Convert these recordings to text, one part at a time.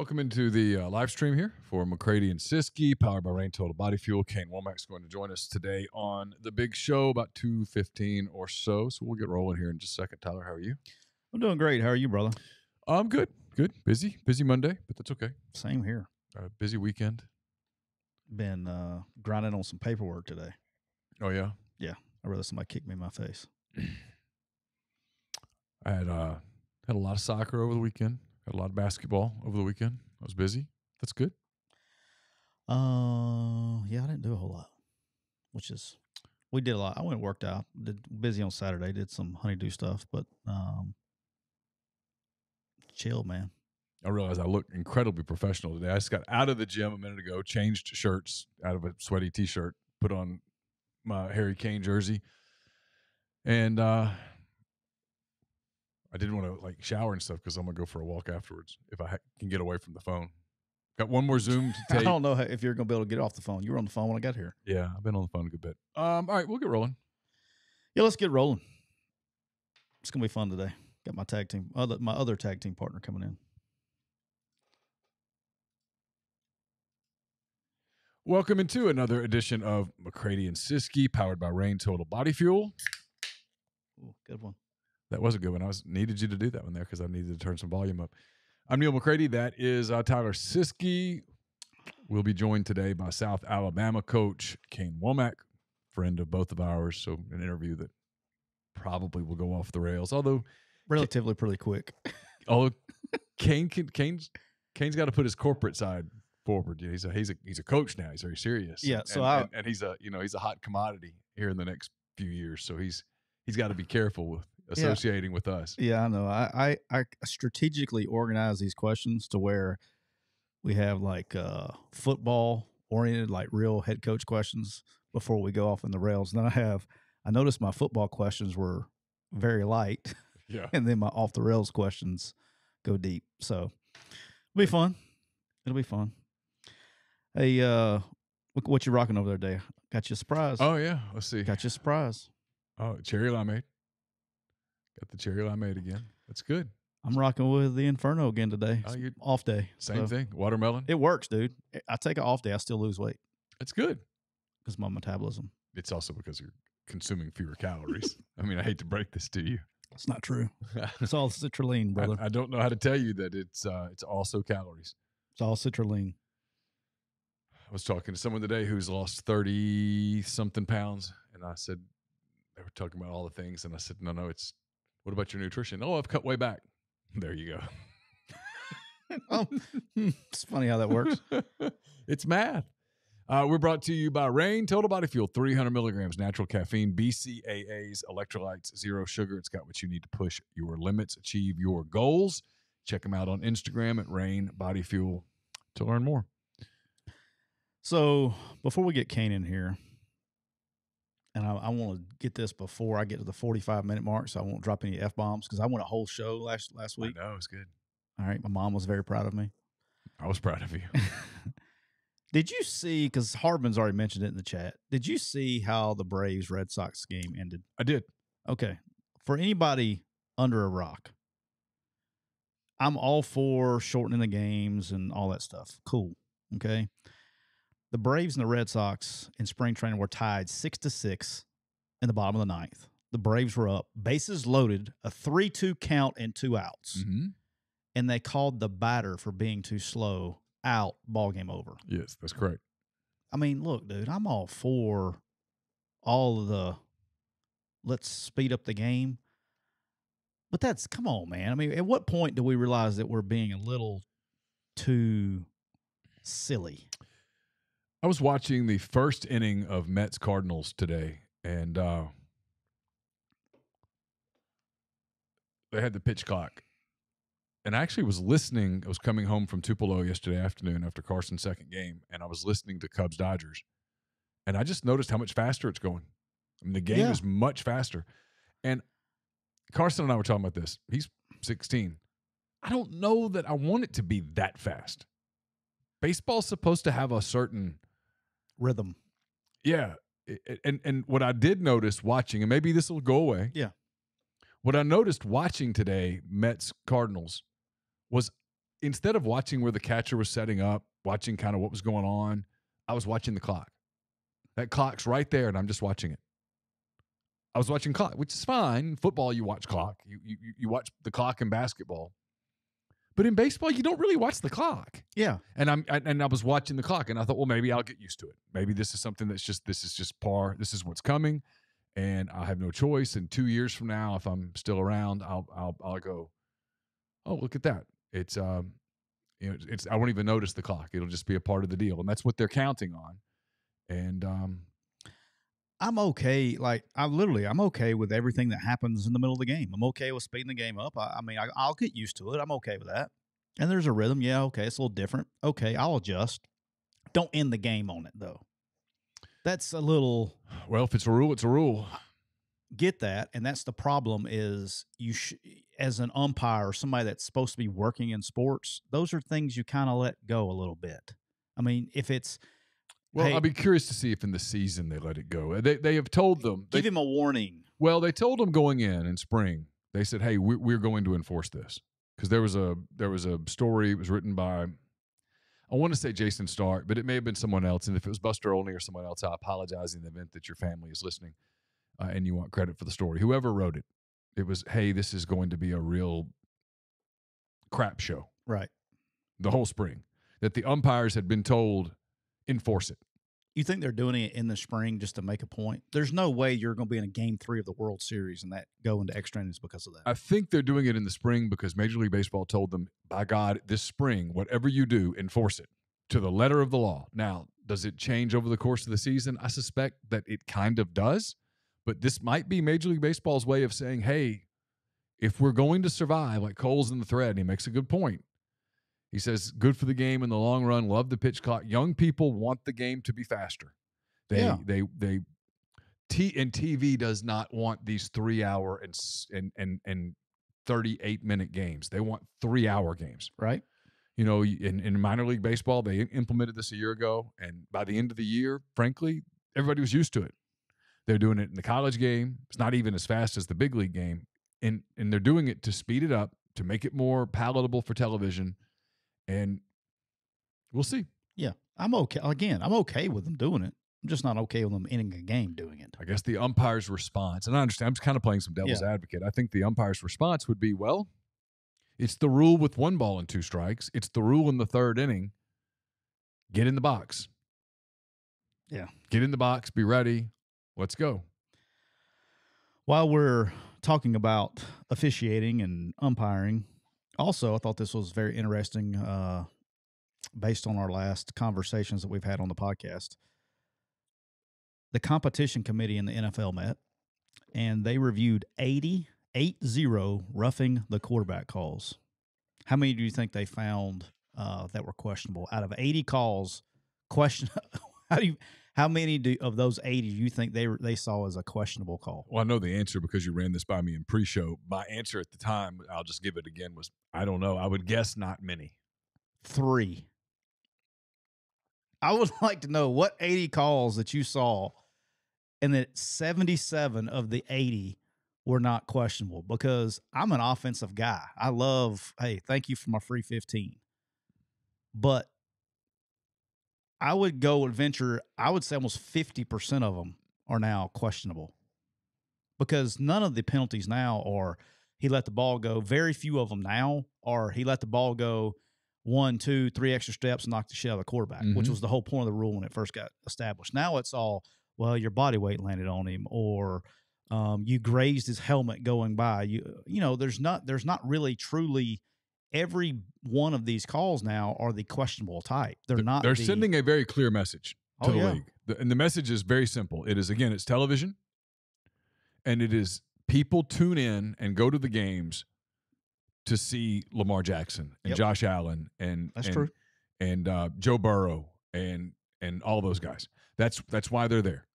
Welcome into the live stream here for McCrady and Siskey, powered by Rain Total Body Fuel. Kane Womack's going to join us today on The Big Show about 2:15 or so. So we'll get rolling here in just a second. Tyler, how are you? I'm doing great. How are you, brother? I'm good. Good. Busy Monday, but that's okay. Same here. Busy weekend. Been grinding on some paperwork today. Oh, yeah? Yeah. I realized somebody kicked me in my face. I had a lot of soccer over the weekend. Had a lot of basketball over the weekend. I was busy. That's good. Yeah, I didn't do a whole lot, which is we did a lot. I went and worked out. Did busy on Saturday. Did some honeydew stuff, but chill, man. I realize I look incredibly professional today. I just got out of the gym a minute ago, changed shirts out of a sweaty T-shirt, put on my Harry Kane jersey, and I didn't want to like shower and stuff because I'm gonna go for a walk afterwards if I can get away from the phone. Got one more Zoom to take. I don't know if you're gonna be able to get off the phone. You were on the phone when I got here. Yeah, I've been on the phone a good bit. All right, we'll get rolling. Yeah, let's get rolling. It's gonna be fun today. Got my tag team, my other tag team partner coming in. Welcome into another edition of McCrady and Siskey, powered by Rain Total Body Fuel. Ooh, good one. That was a good one. I needed you to do that one there because I needed to turn some volume up. I'm Neil McCrady. That is Tyler Siskey. We'll be joined today by South Alabama coach Kane Womack, friend of both of ours. So an interview that probably will go off the rails, although relatively pretty quick. Although Kane's got to put his corporate side forward. Yeah, he's a coach now. He's very serious. Yeah. So and he's a hot commodity here in the next few years. So he's got to be careful with associating with us. Yeah, I know. I strategically organize these questions to where we have like football oriented, like real head coach questions before we go off in the rails. And then I noticed my football questions were very light. Yeah. And then my off the rails questions go deep. So it'll be fun. It'll be fun. Hey, look what you rocking over there, Dave. Got you a surprise. Oh yeah. Let's see. Got you a surprise. Oh, cherry limeade. Got the cherry limeade again. That's good. I'm rocking with the Inferno again today. Oh, off day. Same thing. Watermelon. It works, dude. I take an off day. I still lose weight. That's good. Because my metabolism. It's also because you're consuming fewer calories. I mean, I hate to break this to you. It's not true. It's all citrulline, brother. I don't know how to tell you that it's also calories. It's all citrulline. I was talking to someone today who's lost 30-something pounds, and I said, they were talking about all the things, and I said, no, it's, what about your nutrition? Oh, I've cut way back. There you go. It's funny how that works. It's math. We're brought to you by Rain Total Body Fuel, 300 milligrams natural caffeine, BCAAs, electrolytes, zero sugar. It's got what you need to push your limits, achieve your goals. Check them out on Instagram at Rain Body Fuel to learn more. So before we get Kane in here, and I want to get this before I get to the 45-minute mark, so I won't drop any F-bombs, because I won a whole show last week. I know, it was good. All right, my mom was very proud of me. I was proud of you. Did you see, because Hardman's already mentioned it in the chat, did you see how the Braves-Red Sox game ended? I did. Okay. For anybody under a rock, I'm all for shortening the games and all that stuff. Cool. Okay. The Braves and the Red Sox in spring training were tied 6-6 in the bottom of the 9th. The Braves were up, bases loaded, a 3-2 count and 2 outs. Mm-hmm. And they called the batter for being too slow out, ball game over. Yes, that's correct. I mean, look, dude, I'm all for all of the let's speed up the game. But that's, come on, man. I mean, at what point do we realize that we're being a little too silly? I was watching the first inning of Mets Cardinals today, and they had the pitch clock. And I actually was listening. I was coming home from Tupelo yesterday afternoon after Carson's second game, and I was listening to Cubs Dodgers. And I just noticed how much faster it's going. I mean, the game is much faster. And Carson and I were talking about this. He's 16. I don't know that I want it to be that fast. Baseball's supposed to have a certain rhythm. Yeah. And what I did notice watching, and maybe this will go away. Yeah. What I noticed watching today, Mets Cardinals, was instead of watching where the catcher was setting up, watching kind of what was going on, I was watching the clock. That clock's right there, and I'm just watching it. I was watching clock, which is fine. In football, you watch clock. You watch the clock in basketball. But in baseball, you don't really watch the clock. Yeah. And I was watching the clock, and I thought, well, maybe I'll get used to it. Maybe this is something that's just, this is just par. This is what's coming, and I have no choice. And 2 years from now, if I'm still around, I'll go, oh, look at that. It's I won't even notice the clock. It'll just be a part of the deal, and that's what they're counting on. And I'm okay. Like I'm okay with everything that happens in the middle of the game. I'm okay with speeding the game up. I'll get used to it. I'm okay with that. And there's a rhythm. Yeah, okay, it's a little different. Okay, I'll adjust. Don't end the game on it though. That's a little. Well, if it's a rule, it's a rule. Get that, and that's the problem. Is you as an umpire or somebody that's supposed to be working in sports, those are things you kind of let go a little bit. I mean, if it's. Well, hey, I'd be curious to see if in the season they let it go. They have told them. Give him a warning. Well, they told them going in spring. They said, hey, we're going to enforce this. Because there was a story. It was written by, I want to say Jason Stark, but it may have been someone else. And if it was Buster Olney or someone else, I apologize in the event that your family is listening and you want credit for the story. Whoever wrote it, it was, hey, this is going to be a real crap show. Right. The whole spring. That the umpires had been told, enforce it. You think they're doing it in the spring just to make a point? There's no way you're going to be in a game 3 of the World Series and that go into extra innings because of that. I think they're doing it in the spring because Major League Baseball told them, by God, this spring, whatever you do, enforce it to the letter of the law. Now, does it change over the course of the season? I suspect that it kind of does, but this might be Major League Baseball's way of saying, hey, if we're going to survive, like Cole's in the thread, and he makes a good point. He says, good for the game in the long run, love the pitch clock. Young people want the game to be faster. And TV does not want these 3-hour and 38-minute games. They want 3-hour games. Right. You know, in minor league baseball, they implemented this a year ago, and by the end of the year, frankly, everybody was used to it. They're doing it in the college game. It's not even as fast as the big league game. And they're doing it to speed it up, to make it more palatable for television. And we'll see. Yeah, I'm okay. Again, I'm okay with them doing it. I'm just not okay with them ending a game doing it. I guess the umpire's response, and I understand, I'm just kind of playing some devil's advocate. I think the umpire's response would be, well, it's the rule with 1 ball and 2 strikes. It's the rule in the 3rd inning. Get in the box. Yeah. Get in the box. Be ready. Let's go. While we're talking about officiating and umpiring, also, I thought this was very interesting based on our last conversations that we've had on the podcast. The competition committee in the NFL met, and they reviewed 80 roughing the quarterback calls. How many do you think they found that were questionable? Out of 80 calls, how many of those 80 do you think they saw as a questionable call? Well, I know the answer because you ran this by me in pre-show. My answer at the time, I'll just give it again, was I don't know. I would guess not many. 3. I would like to know what 80 calls that you saw and that 77 of the 80 were not questionable, because I'm an offensive guy. Thank you for my free 15. But I would go and venture, I would say almost 50% of them are now questionable, because none of the penalties now are he let the ball go. Very few of them now are he let the ball go 1, 2, 3 extra steps, knocked the shit out of the quarterback, mm-hmm. which was the whole point of the rule when it first got established. Now it's all, well, your body weight landed on him, or you grazed his helmet going by. You know, there's not really truly. Every one of these calls now are the questionable type. They're sending a very clear message to the league. And the message is very simple. It is, again, it's television, and it is people tune in and go to the games to see Lamar Jackson and Josh Allen and Joe Burrow and all those guys. That's why they're there.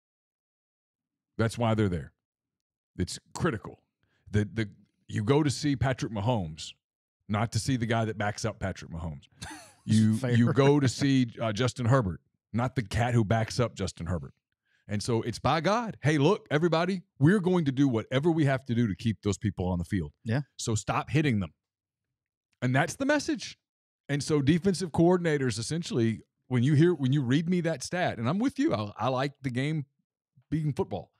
That's why they're there. It's critical. You go to see Patrick Mahomes, not to see the guy that backs up Patrick Mahomes. You go to see Justin Herbert, not the cat who backs up Justin Herbert. And so it's by God. Hey, look, everybody, we're going to do whatever we have to do to keep those people on the field. Yeah. So stop hitting them. And that's the message. And so defensive coordinators, essentially, when you read me that stat, and I'm with you, I like the game being football.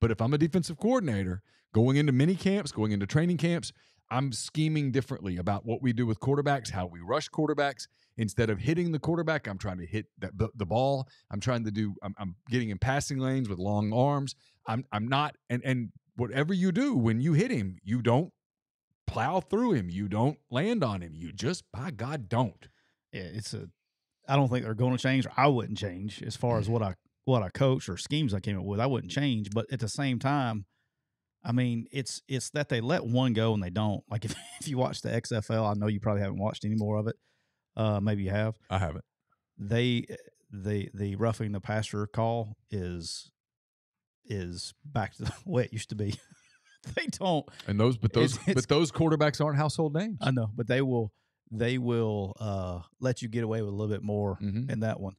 But if I'm a defensive coordinator going into mini camps, going into training camps, I'm scheming differently about what we do with quarterbacks, how we rush quarterbacks. Instead of hitting the quarterback, I'm trying to hit the ball. I'm getting in passing lanes with long arms. And whatever you do when you hit him, you don't plow through him. You don't land on him. You just, by God, don't. Yeah, I don't think they're going to change, or I wouldn't change as far as what I coach or schemes I came up with. I wouldn't change, but at the same time, I mean, it's that they let one go and they don't. Like if you watch the XFL, I know you probably haven't watched any more of it. Maybe you have. I haven't. The roughing the passer call is back to the way it used to be. They don't. And those quarterbacks aren't household names. I know, but they will let you get away with a little bit more in that one.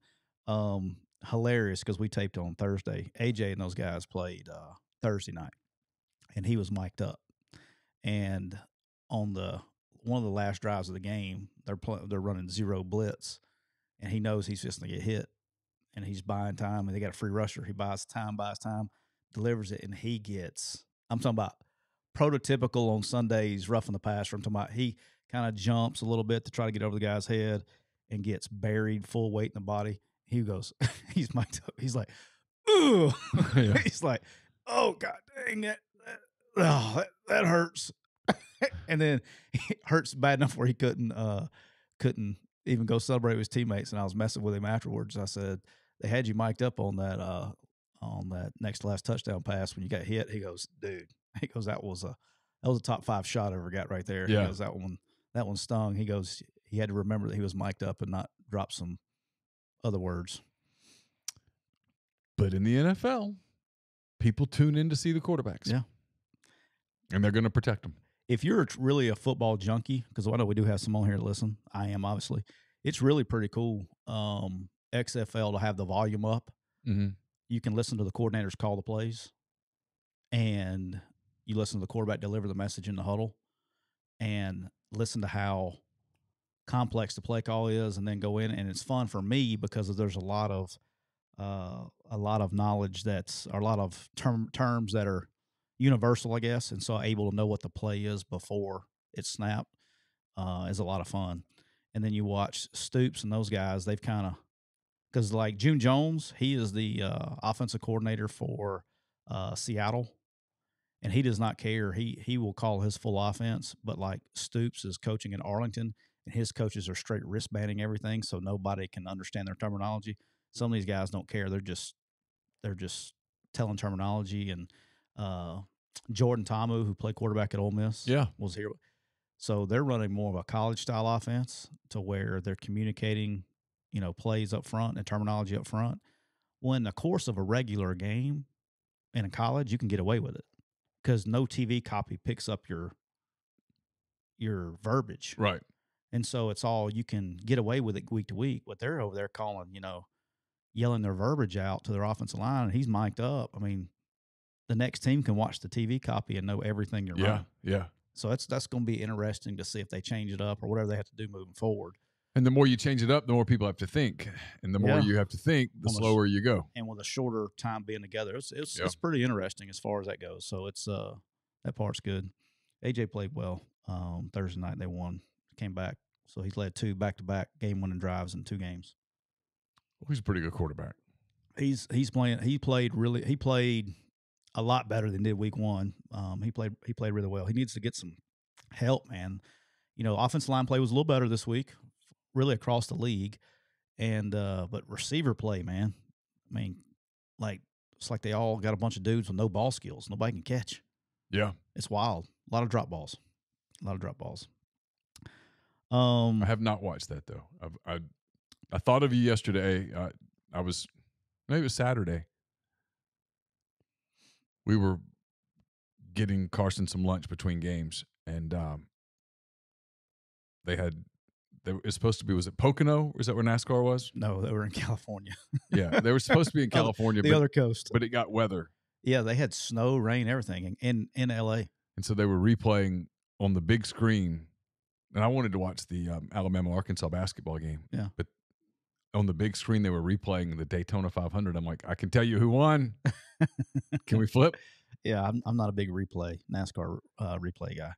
Hilarious, because we taped on Thursday. AJ and those guys played Thursday night, and he was mic'd up. And on one of the last drives of the game, they're running zero blitz, and he knows he's just going to get hit, and he's buying time, and they got a free rusher. He buys time, delivers it, and he gets – I'm talking about prototypical on Sundays, roughing the passer. I'm talking about he kind of jumps a little bit to try to get over the guy's head and gets buried, full weight in the body. He goes – he's mic'd up. He's like, ooh. Yeah. He's like, oh, God dang it. Oh, that hurts. And then it hurts bad enough where he couldn't even go celebrate with his teammates. And I was messing with him afterwards. I said, they had you mic'd up on that next to last touchdown pass when you got hit. He goes, dude. He goes, that was a top five shot I ever got right there. Yeah. He goes, that one stung. He goes, he had to remember that he was mic'd up and not drop some other words. But in the NFL, people tune in to see the quarterbacks. Yeah. And they're going to protect them. If you're really a football junkie, because I know we do have some on here to listen. I am, obviously. It's really pretty cool, XFL, to have the volume up. Mm-hmm. You can listen to the coordinators call the plays, and you listen to the quarterback deliver the message in the huddle, and listen to how complex the play call is, and then go in. And it's fun for me because there's a lot of knowledge terms that are universal, I guess, and so able to know what the play is before it's snapped is a lot of fun. And then you watch Stoops and those guys, they've kind of, because like June Jones, he is the offensive coordinator for Seattle, and he does not care. He will call his full offense, but like Stoops is coaching in Arlington, and his coaches are straight wristbanding everything, so nobody can understand their terminology. Some of these guys don't care. They're just telling terminology. And Jordan Tamu, who played quarterback at Ole Miss, was here. So they're running more of a college-style offense to where they're communicating, plays up front and terminology up front. Well, in the course of a regular game in a college, you can get away with it because no TV copy picks up your verbiage. Right. And so it's all, you can get away with it week to week. But they're over there calling, yelling their verbiage out to their offensive line, and he's mic'd up. I mean, the next team can watch the TV copy and know everything you're running. Yeah. So that's going to be interesting to see if they change it up or whatever they have to do moving forward. And the more you change it up, the more people have to think. And the more you have to think, the slower you go. And with a shorter time being together, it's pretty interesting as far as that goes. So it's that part's good. AJ played well Thursday night. They won, came back. So he's led two back-to-back game-winning drives in two games. Well, he's a pretty good quarterback. He played a lot better than did week one. He played really well. He needs to get some help, man. Offensive line play was a little better this week, really across the league. And but receiver play, man. I mean, it's like they all got a bunch of dudes with no ball skills. Nobody can catch. Yeah, it's wild. A lot of drop balls. I have not watched that though. I thought of you yesterday. Maybe it was Saturday. We were getting Carson some lunch between games, and it was supposed to be, was it Pocono? Is that where NASCAR was? No, they were in California. Yeah, they were supposed to be in California. The other coast. But it got weather. Yeah, they had snow, rain, everything in L.A. And so they were replaying on the big screen And I wanted to watch the Alabama-Arkansas basketball game. Yeah. But on the big screen, they were replaying the Daytona 500. I'm like, I can tell you who won. Can we flip? Yeah, I'm not a big NASCAR replay guy.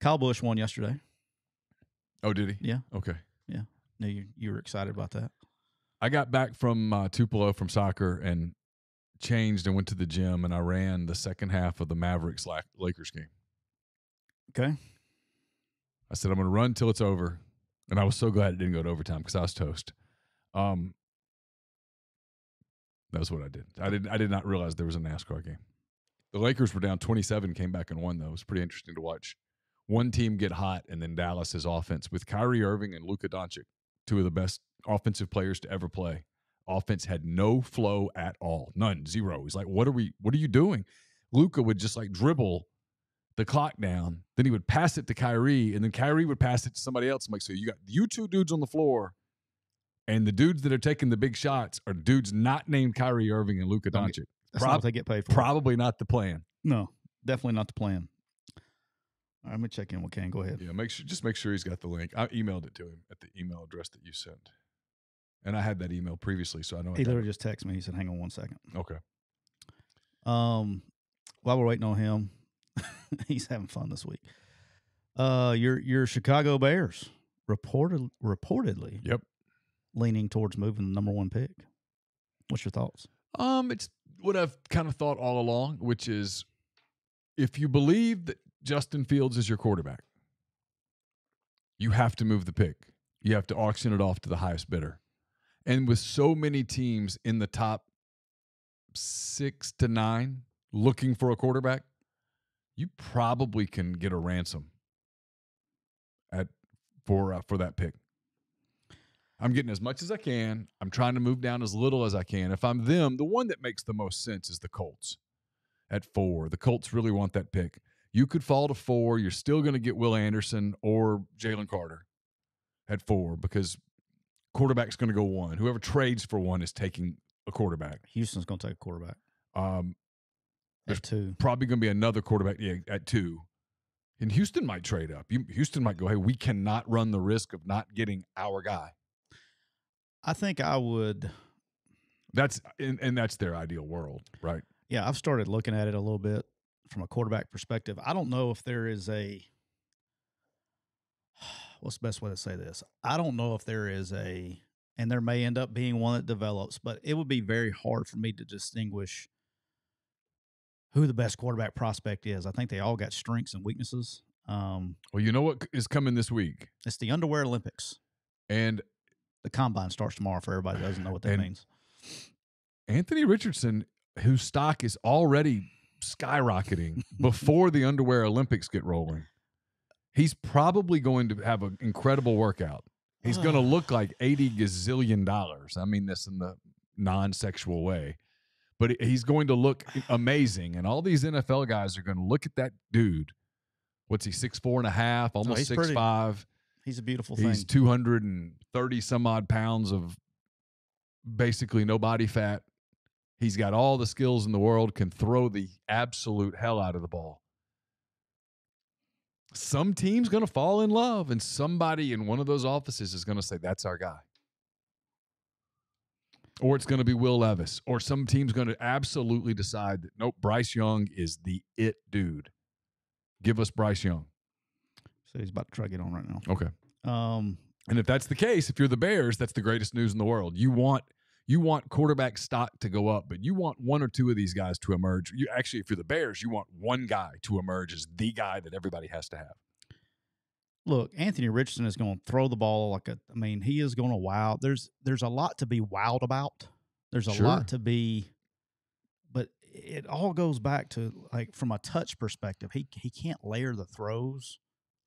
Kyle Busch won yesterday. Oh, did he? Yeah. Okay. Yeah. No, you were excited about that. I got back from Tupelo from soccer and changed and went to the gym, and I ran the second half of the Mavericks-Lakers game. Okay. I said, I'm going to run till it's over. And I was so glad it didn't go to overtime because I was toast. That was what I did. I did not realize there was a NASCAR game. The Lakers were down 27, came back and won, though. It was pretty interesting to watch. One team get hot, and then Dallas's offense with Kyrie Irving and Luka Doncic, two of the best offensive players to ever play. Offense had no flow at all. None. Zero. He's like, what are you doing? Luka would just like dribble the clock down. Then he would pass it to Kyrie, and then Kyrie would pass it to somebody else. I'm like, so you got you two dudes on the floor, and the dudes that are taking the big shots are dudes not named Kyrie Irving and Luka Doncic. That's not what they get paid for. Probably not the plan. No, definitely not the plan. All right, I'm going to check in with Ken. Go ahead. Yeah, make sure he's got the link. I emailed it to him at the email address that you sent. And I had that email previously, so I know. He literally just texted me. He said, hang on 1 second. Okay. While we're waiting on him, he's having fun this week. Your Chicago Bears reportedly yep, leaning towards moving the number 1 pick. What's your thoughts? It's what I've kind of thought all along, which is if you believe that Justin Fields is your quarterback, you have to move the pick. You have to auction it off to the highest bidder. And with so many teams in the top 6 to 9 looking for a quarterback, you probably can get a ransom for that pick. I'm getting as much as I can. I'm trying to move down as little as I can. If I'm them, the one that makes the most sense is the Colts at 4. The Colts really want that pick. You could fall to 4. You're still going to get Will Anderson or Jalen Carter at 4 because quarterback's going to go 1. Whoever trades for 1 is taking a quarterback. Houston's going to take a quarterback. At 2. Probably going to be another quarterback at 2. And Houston might trade up. Houston might go, hey, we cannot run the risk of not getting our guy. I think I would. That's their ideal world, right? Yeah, I've started looking at it a little bit from a quarterback perspective. I don't know if there is a – what's the best way to say this? I don't know if there is a – and there may end up being one that develops, but it would be very hard for me to distinguish who the best quarterback prospect is. I think they all got strengths and weaknesses. Well, you know what is coming this week? It's the Underwear Olympics. And – the combine starts tomorrow for everybody who doesn't know what that means. Anthony Richardson, whose stock is already skyrocketing before the Underwear Olympics get rolling, he's probably going to have an incredible workout. He's going to look like $80 gazillion. I mean this in the non-sexual way. But he's going to look amazing, and all these NFL guys are going to look at that dude. What's he, 6'4.5", almost 6'5"? So he's a beautiful thing. He's 230 some odd pounds of basically no body fat. He's got all the skills in the world, can throw the absolute hell out of the ball. Some team's going to fall in love, and somebody in one of those offices is going to say, that's our guy. Or it's going to be Will Levis, or some team's going to absolutely decide that, nope, Bryce Young is the it dude. Give us Bryce Young. So he's about to try to get on right now. Okay. And if that's the case, if you're the Bears, that's the greatest news in the world. You want quarterback stock to go up, but you want one or two of these guys to emerge. You actually, if you're the Bears, you want one guy to emerge as the guy that everybody has to have. Look, Anthony Richardson is going to throw the ball like a. I mean, he is going to wow. There's a lot to be wowed about. There's a lot to be, but it all goes back to like from a touch perspective. He can't layer the throws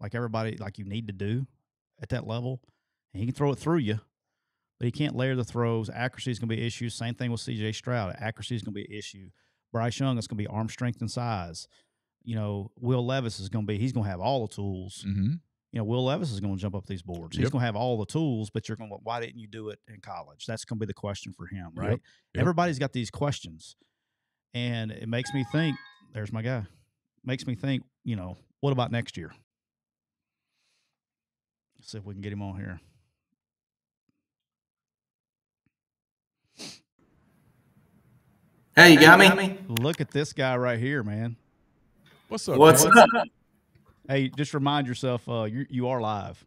like everybody, like you need to do at that level. And he can throw it through you, but he can't layer the throws. Accuracy is going to be an issue. Same thing with C.J. Stroud. Accuracy is going to be an issue. Bryce Young, it's going to be arm strength and size. You know, Will Levis is going to be, he's going to have all the tools. Mm-hmm. You know, Will Levis is going to jump up these boards. Yep. He's going to have all the tools, but you're going to, why didn't you do it in college? That's going to be the question for him, right? Yep. Yep. Everybody's got these questions. And it makes me think, there's my guy. Makes me think, you know, what about next year? Let's see if we can get him on here. Hey, you got me? Look at this guy right here, man. What's up? What's up? Hey, just remind yourself, you are live.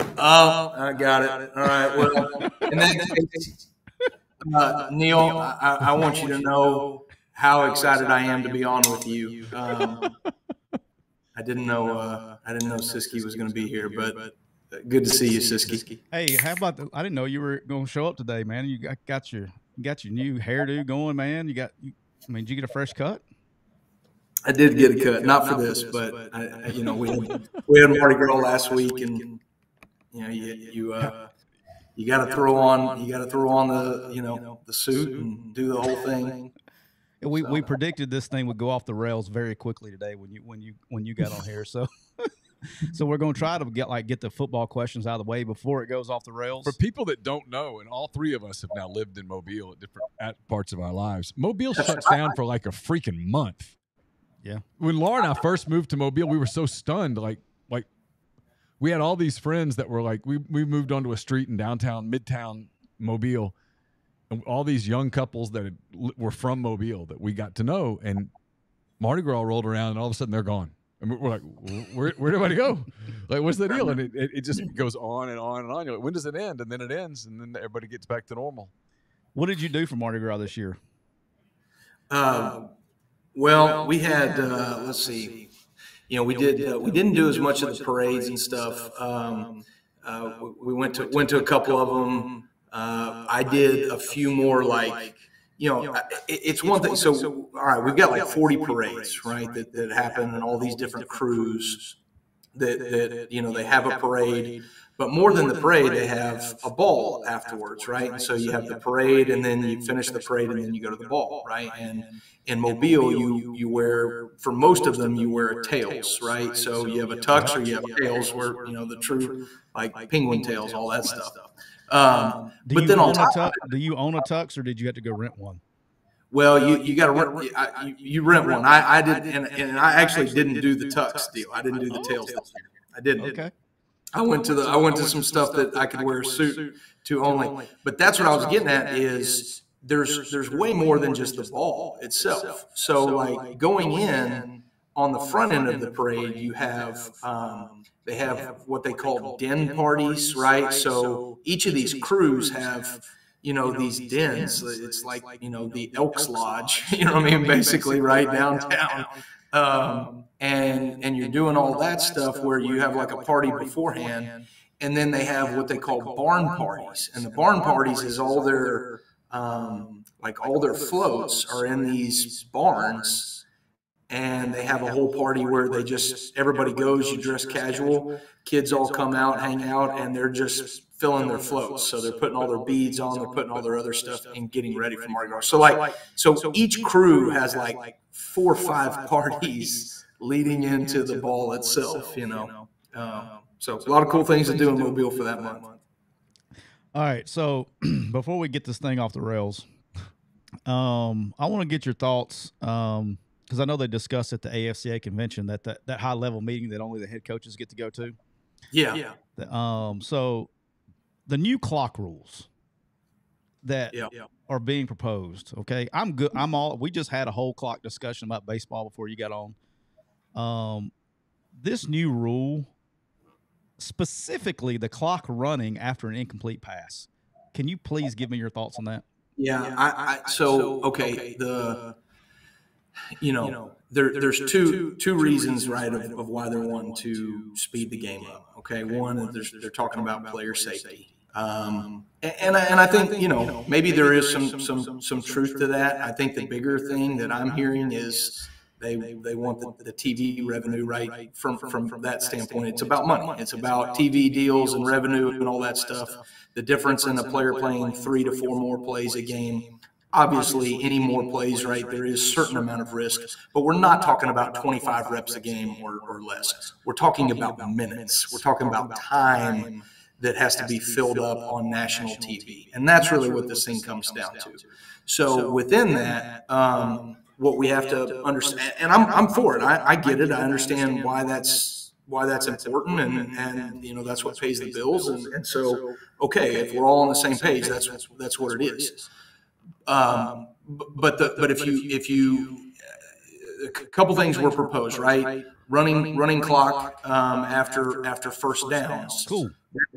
Oh, I got it. All right. Well, and then, Neil, I want you to know how excited I am to be on with you. I didn't know Siski was going to be here, but good to see you, Siski. Hey, how about the, I didn't know you were going to show up today, man. You got your new hairdo going, man. I mean, did you get a fresh cut? I did get a cut, not for this, but you know, we had Mardi Gras last week, and you know, you got to throw on the the suit and do the whole thing. We predicted this thing would go off the rails very quickly today when you got on here, so. So we're going to try to get the football questions out of the way before it goes off the rails. For people that don't know, and all three of us have now lived in Mobile at different parts of our lives, Mobile shuts down for like a freaking month. Yeah. When Laura and I first moved to Mobile, we were so stunned. Like we had all these friends that were like, we moved onto a street in downtown, midtown Mobile, and all these young couples that were from Mobile that we got to know, and Mardi Gras rolled around, and all of a sudden they're gone. And we're like, where'd everybody go? Like, what's the deal? And it just goes on and on and on. You're like, when does it end? And then it ends, and then everybody gets back to normal. What did you do for Mardi Gras this year? Well, we had, let's see, we didn't do as much of the parades and stuff. We went to a couple of them. I did a few more, like, it's one thing. So, all right, we've got like 40 parades, right, that happen in all these different crews that they have a parade. But more than the parade, they have a ball afterwards, right? And so you have the parade, and then you finish the parade, and then you go to the ball, right? And in Mobile, you wear, for most of them, you wear tails, right? So you have a tux or you have tails where, the true, like penguin tails, all that stuff. But then on top of it, do you own a tux, or did you have to go rent one? Well, you got to rent. You rent one. I did, and I actually didn't do the tux deal. I didn't do the tails deal. I didn't. Okay. I went to some stuff that I could wear a suit to only. But that's what I was getting at is there's way more than just the ball itself. So like going in on the front end of the parade, you have. They have what they call den parties, right? So each of these crews have, these dens. It's like, the Elks Lodge, you know what I mean? Basically, right downtown. And you're doing all that stuff where you have like a party beforehand. And then they have what they call barn parties. And the barn parties is all their, all their floats are in these barns. And they have a whole party where they just, everybody goes, you dress casual, kids all come out, hang out, and they're just filling their floats. So they're putting all their beads on, they're putting all their other stuff and getting ready for Mardi Gras. So each crew has like 4 or 5 parties leading into the ball itself, So a lot of cool things to do in Mobile for that month. All right, so before we get this thing off the rails, I want to get your thoughts, because I know they discussed at the AFCA convention that high-level meeting that only the head coaches get to go to. Yeah. So the new clock rules that are being proposed, okay? I'm good. We just had a whole clock discussion about baseball before you got on. This new rule, specifically the clock running after an incomplete pass. Can you please give me your thoughts on that? Yeah. There's two reasons, right, of why they want to speed the game up. Okay, one is they're talking about player safety, and I think maybe there is some truth to that. I think the bigger thing that I'm hearing is they want the TV revenue, right? From that standpoint, it's about money. It's about TV deals and revenue and all that stuff. The difference in a player playing 3 to 4 more plays a game. Obviously, any more plays, right, there is a certain amount of risk, but we're not talking about 25 reps a game or less. We're talking about minutes. We're talking about time that has to be filled up on national TV, and that's really what this thing comes down to. So within that, what we have to understand, and I'm for it. I get it. I understand why that's why that's important, and you know, that's what pays the bills. And so, okay, if we're all on the same page, that's what it is. But if you a couple things were proposed, right? Running clock after first downs. Cool.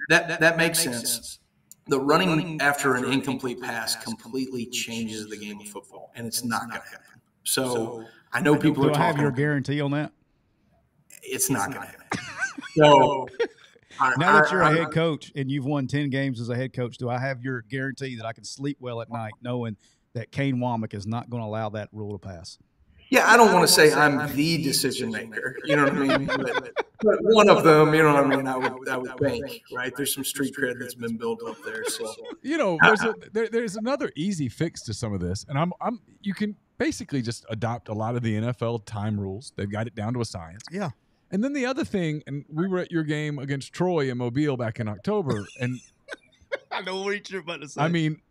That makes sense. The running after an incomplete pass completely changes the game of football, and it's not going to happen. So I know people are talking. Do I have your guarantee on that? It's not going to happen. So now that you're a head coach and you've won 10 games as a head coach, do I have your guarantee that I can sleep well at night knowing that Kane Womack is not going to allow that rule to pass? Yeah, I don't want to say I'm the decision maker. You know what I mean? But one of them, you know what I mean? I would think, right? There's some street cred that's been built up there. So you know, there's another easy fix to some of this, and you can basically just adopt a lot of the NFL time rules. They've got it down to a science. Yeah. And then the other thing, and we were at your game against Troy in Mobile back in October, and I know what you're about to say. I mean,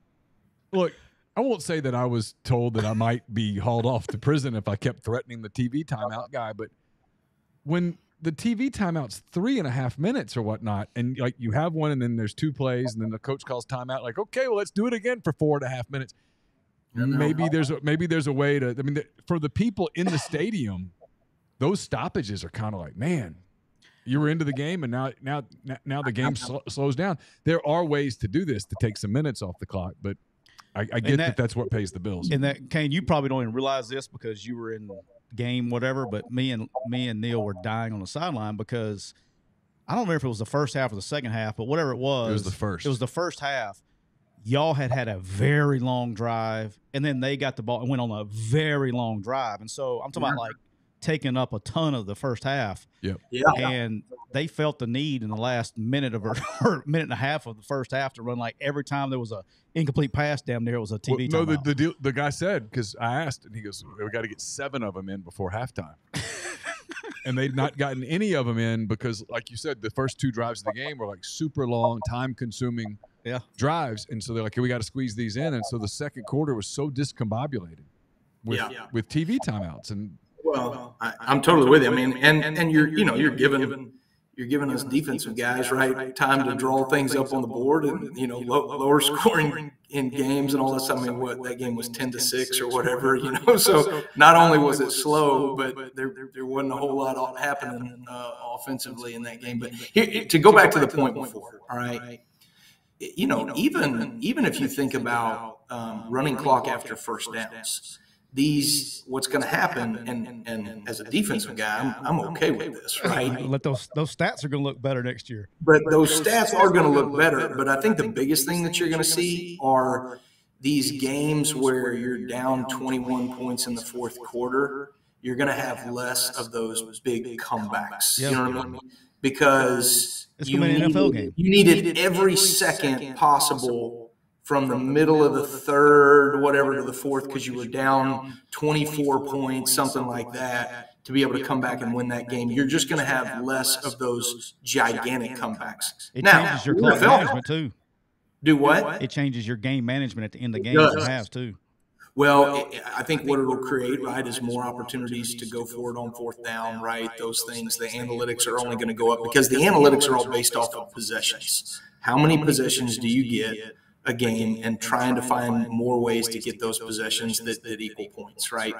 look. I won't say that I was told that I might be hauled off to prison if I kept threatening the TV timeout guy, but when the TV timeout's 3.5 minutes or whatnot, and like you have one and then there's two plays and then the coach calls timeout, like, okay, well, let's do it again for 4.5 minutes. Maybe there's a way to, I mean, for the people in the stadium, those stoppages are kind of like, man, you were into the game and now the game slows down. There are ways to do this to take some minutes off the clock, but I get that that's what pays the bills. And that, Kane, you probably don't even realize this because you were in the game, whatever, but me and Neil were dying on the sideline because I don't remember if it was the first half or the second half, but whatever it was. It was the first. It was the first half. Y'all had a very long drive, and then they got the ball and went on a very long drive. And so I'm talking about, like, taking up a ton of the first half. Yep. Yeah. And they felt the need in the last minute of or minute and a half of the first half to run, like, every time there was a incomplete pass damn near it was a TV timeout. No, the guy said, because I asked, and he goes, we got to get 7 of them in before halftime. And they'd not gotten any of them in because, like you said, the first 2 drives of the game were, like, super long, time-consuming drives. And so they're like, hey, we got to squeeze these in. And so the second quarter was so discombobulated with TV timeouts. And well, I'm totally with you. I mean, and you're giving us defensive guys, right, time to draw things up on the board, and you know, lower scoring in games and all that stuff. I mean, what that game was 10-6 or whatever, you know. So not only was it slow, but there wasn't a whole lot happening offensively in that game. But here, to go back to the point before, all right, you know, even if you think about running clock after first downs. What's going to happen, and as a defensive guy, I'm okay with this, right? Let those stats are going to look better next year. But those stats are going to look better. But I think the biggest thing that you're going to see are these games where you're down 21 points in the fourth quarter. You're going to have less of those big comebacks. You know what I mean? Because you needed every second possible from the middle of the third, whatever, to the fourth, because you were down 24 points, something like that, to be able to come back and win that game. You're just going to have less of those gigantic comebacks. It changes your clock management, too. Do what? It changes your game management at the end of the game. It has, too. Well, I think what it will create, right, is more opportunities to go forward on fourth down, right, those things. The analytics are only going to go up because the analytics are all based off of possessions. How many possessions do you get a game, and trying to find more ways to get those possessions that equal points, right?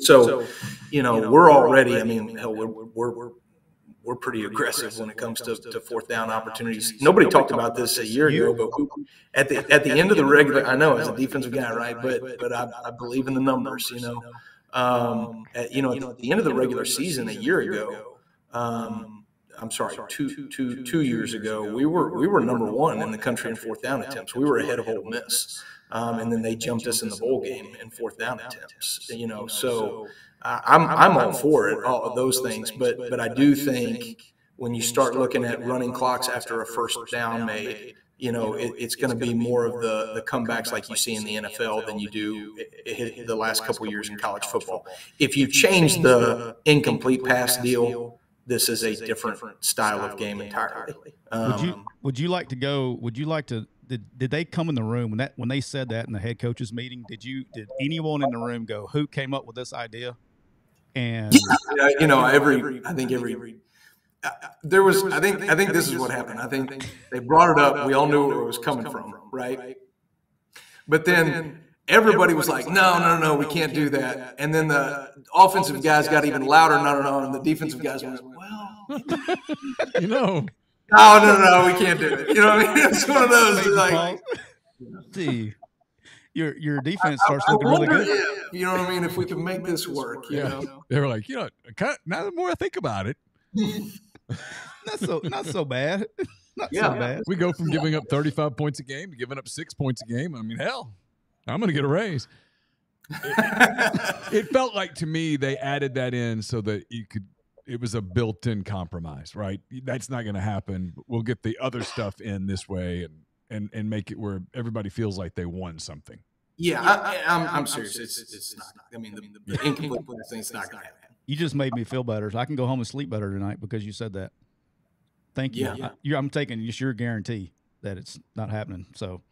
So, you know, we're already, I mean, hell, we're pretty aggressive when it comes to fourth down opportunities. Nobody talked about this a year ago, but at the end of the regular, I know as a defensive guy, right? But I believe in the numbers, you know. At the end of the regular season a year ago, I'm sorry, two years ago, we were number 1 in the country in fourth down attempts. We were ahead of Ole Miss, and then they jumped us in the bowl game in fourth down attempts. You know, so I'm all for it, all of those things. But I do think when you start looking at running clocks after a first down made, you know, it's going to be more of the comebacks like you see in the NFL than you do the last couple years in college football. If you change the incomplete pass deal, this is a different style of game entirely. Would you like to go? Would you like to? Did they come in the room when they said that in the head coaches meeting? Did anyone in the room go, who came up with this idea? And yeah, you know, every I think every There was, I think this is what happened. I think they brought it up. We all knew where it was coming from, right? But then everybody was like, no, we can't do that. And then the offensive guys got even louder, no. And the defensive guys went, well, you know, no, we can't do it. You know what I mean? It's one of those, like, see, your defense starts looking really good. If, you know what I mean? If we can make this work, you know? They were like, you know, now the more I think about it, not so bad. Not so bad. We go from giving up 35 points a game to giving up 6 points a game. I mean, hell, I'm going to get a raise. It felt like to me they added that in so that you could. It was a built-in compromise, right? That's not going to happen. We'll get the other stuff in this way and make it where everybody feels like they won something. Yeah, I'm serious. It's not. I mean, the incomplete thing's not going to happen. You just made me feel better. So I can go home and sleep better tonight because you said that. Thank you. Yeah. I'm taking just your guarantee that it's not happening. So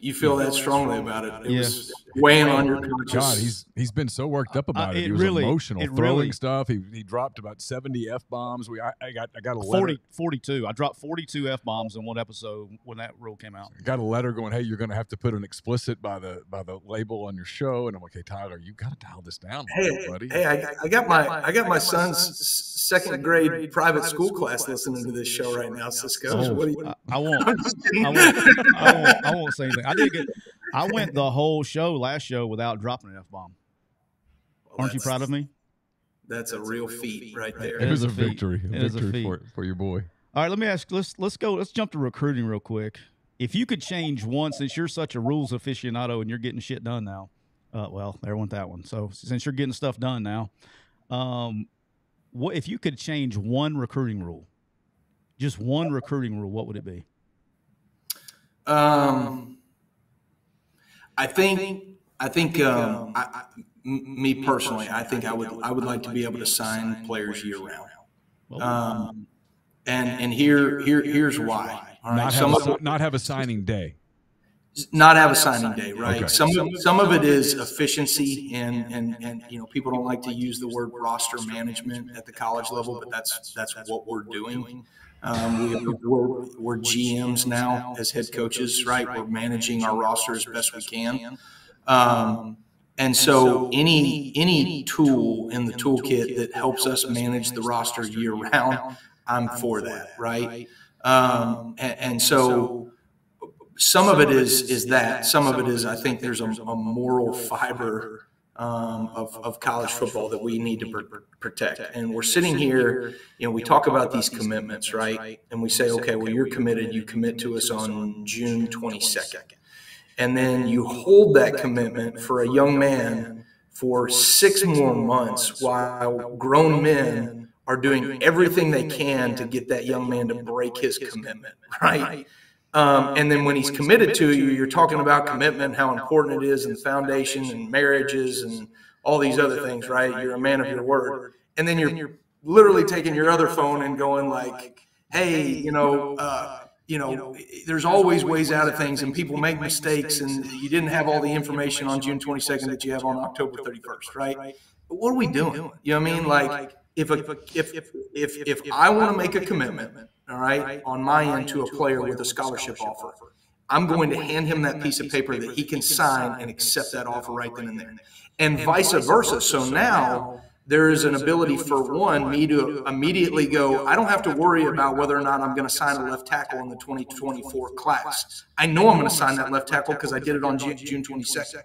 you feel that strongly about it. It was weighing on your conscience. God, he's been so worked up about it. He was really emotional, throwing stuff. He dropped about 70 f-bombs. I got a letter. 42. I dropped 42 f-bombs in one episode when that rule came out. I got a letter going, hey, you're going to have to put an explicit by the label on your show, and I'm like, hey, Tyler, you got to dial this down, buddy. Hey, I got my son's second grade private school class listening to this show right now, Cisco. I won't say anything. I went the whole show last show without dropping an F-bomb. Aren't you proud of me? That's a real feat right there. It was a victory. It is a victory for your boy. All right, let's jump to recruiting real quick. If you could change one, since you're such a rules aficionado and you're getting shit done now, well, there went that one. So since you're getting stuff done now, what if you could change one recruiting rule? Just one recruiting rule, what would it be? I think, me personally, I would like to be able to sign players year round. And here's why. All right. Not have a signing day. Not have a signing day, right? Okay. Some of it is efficiency, and you know, people don't like to use the word roster management at the college level, but that's what we're doing. We're GMs now as head coaches, right? We're managing our roster as best we can. And so any tool in the toolkit that helps us manage the roster year round, I'm for that, right? And so some of it is that. Some of it is I think there's a moral fiber of college football that we need to protect. And we're sitting here, you know, we talk about these commitments, right? And we say, okay, well, you're committed. You commit to us on June 22nd. And then you hold that commitment for a young man for 6 more months while grown men are doing everything they can to get that young man to break his commitment, right? And then when he's committed to you, you're talking about commitment, how important it is, and foundation and marriages and all these other things, right? You're a man of your word. And then you're literally taking your other phone and going like, hey, you know, there's always ways out of things, and people make mistakes, and you didn't have all the information on June 22nd that you have on October 31st, right? But what are we doing? You know what I mean? Like, if I want to make a commitment, all right, on my end to a player with a scholarship offer, I'm going to hand him that piece of paper that he can sign and accept that offer right then and there, and vice versa. So now there is an ability for one, me to immediately go, I don't have to worry about whether or not I'm going to sign a left tackle in the 2024 class. I know I'm going to sign that left tackle because I did it on June 22nd.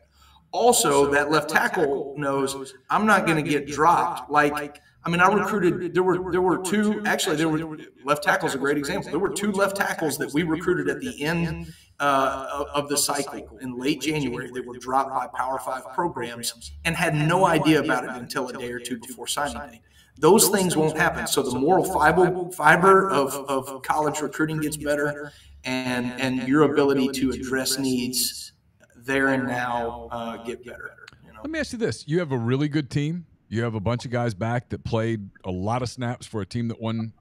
Also, that left tackle knows I'm not going to get dropped. Like, I mean, I recruited, there were two, actually there were, left tackle's a great example. There were 2 left tackles that we recruited at the end of the cycle in late January. They were dropped by Power 5 programs and had no idea about it until a day or two before signing day. Those things won't happen. So the moral fiber of college recruiting gets better, and your ability to address needs there and now get better. You know? Let me ask you this. You have a really good team. You have a bunch of guys back that played a lot of snaps for a team that won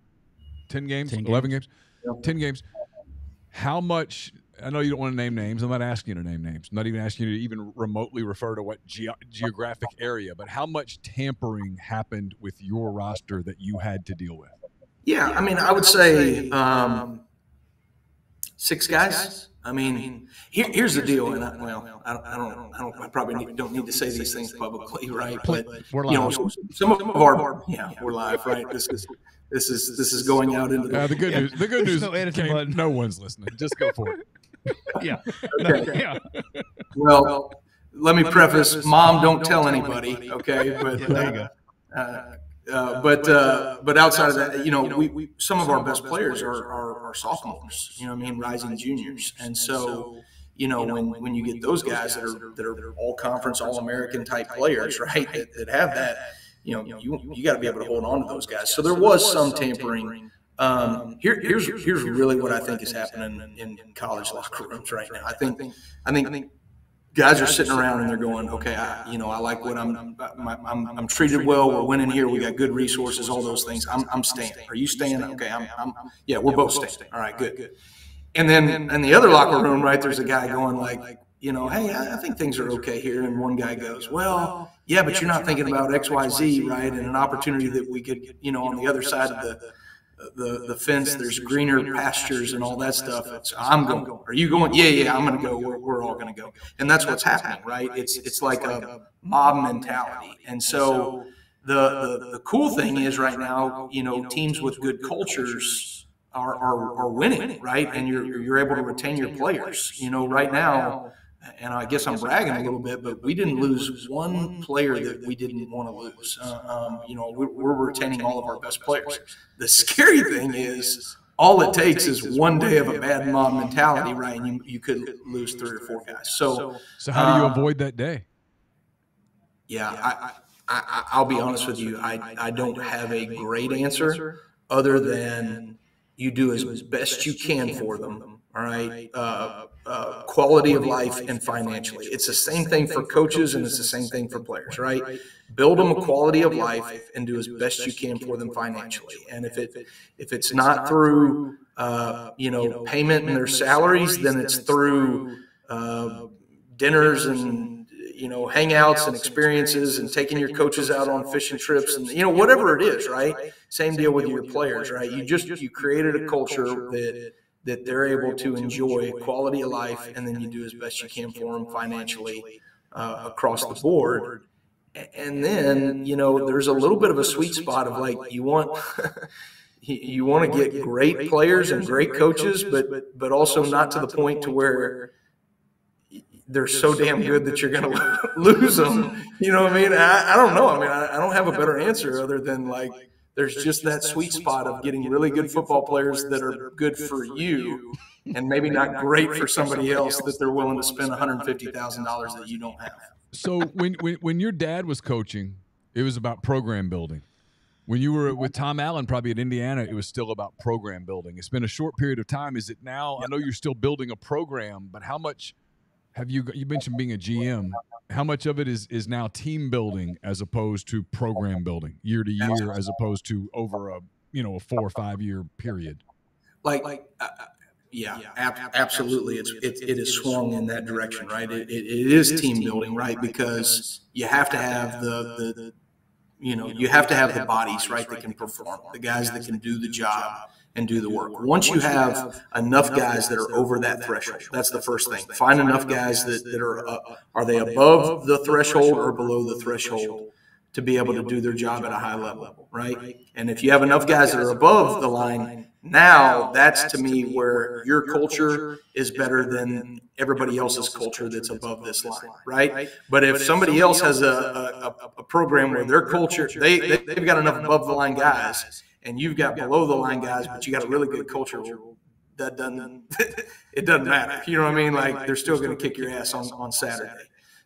10 games, 10 11 games, games yep. 10 games. How much – I know you don't want to name names. I'm not asking you to name names. I'm not even asking you to even remotely refer to what geographic area. But how much tampering happened with your roster that you had to deal with? Yeah, I mean, I would say six guys. I mean, here's the deal, and I probably don't need to say these things publicly, right? But you know, some of our we're live, right? This is going out into the good news. The good news is no one's listening. Just go for it. Yeah. Okay. Yeah. Well, let me preface, Mom, don't tell anybody, okay? But there you go. But outside of that, we some of our best players are sophomores. You know what I mean, rising juniors. And so, when you get those guys that are all conference, all American type players, right? That have that, you got to be able to hold on to those guys. So there was some tampering. Here's really what I think is happening in college locker rooms right now. I think guys are sitting around and they're going, okay, I like what I'm treated well. We're winning here. We got good resources, all those things. I'm staying. Are you staying? Okay. Yeah, we're both staying. All right, good. And then in the other locker room, right, there's a guy going like, hey, I think things are okay here. And one guy goes, well, yeah, but you're not thinking about X, Y, Z, right? And an opportunity that we could, on the other side of the fence, there's greener pastures and all that stuff. So I'm going. Are you going? Yeah, I'm going to go. We're all going to go. And that's what's happening, right? It's like a mob mentality. And so the cool thing is right now, teams with good cultures are winning, right? And you're able to retain your players. Right now, and I guess I'm bragging a little bit, but we didn't lose one player that we didn't want to lose. We're retaining all of our best players. The scary thing is all it takes is one day of a bad mob mentality, right, and you could lose 3 or 4 guys. So how do you avoid that day? Yeah, I'll be honest with you. I don't have a great answer other than you do as best you can for them. All right. Quality of life and financially. It's the same thing for coaches and it's the same thing for players, right? Build them a quality of life and do as best you can for them financially. And if it's not through, payment in their salaries, then it's through dinners and, hangouts and experiences and taking your coaches out on fishing trips and, whatever it is, right? Same deal with your players, right? You created a culture that they're able to enjoy quality of life, and then you do as best you can for them financially across the board. And then, there's a little bit of a sweet spot of like you want to get great players and great coaches, but also not to the point to where they're so damn good that you're going to lose them. You know what I mean? I don't know. I mean, I don't have a better answer other than like, there's just that sweet spot of getting really good football players that are good for you and maybe not great for somebody else that they're willing to spend $150,000 that you don't have. So when your dad was coaching, it was about program building. When you were with Tom Allen probably at Indiana, it was still about program building. It's been a short period of time. Is it now? I know you're still building a program, but how much have you mentioned being a GM? How much of it is now team building as opposed to program building year to year, as opposed to over a, 4 or 5 year period? Absolutely. It is swung in that direction, right? It is team building, right? Because you have to have the bodies, right? That can perform, the guys that can do the job and do the work. Once you have enough guys that are over that threshold, that's the first thing. Find enough guys that are they above the threshold or below the threshold to be able to do their job at a high level, right? And if you have enough guys that are above the line, now that's to me where your culture is better than everybody else's culture that's above this line, right? But if somebody else has a program where their culture, they've got enough above the line guys, and you've got below the line guys, but you got a really good culture. That doesn't, it doesn't matter. You know what I mean? Like they're still going to kick your ass on Saturday.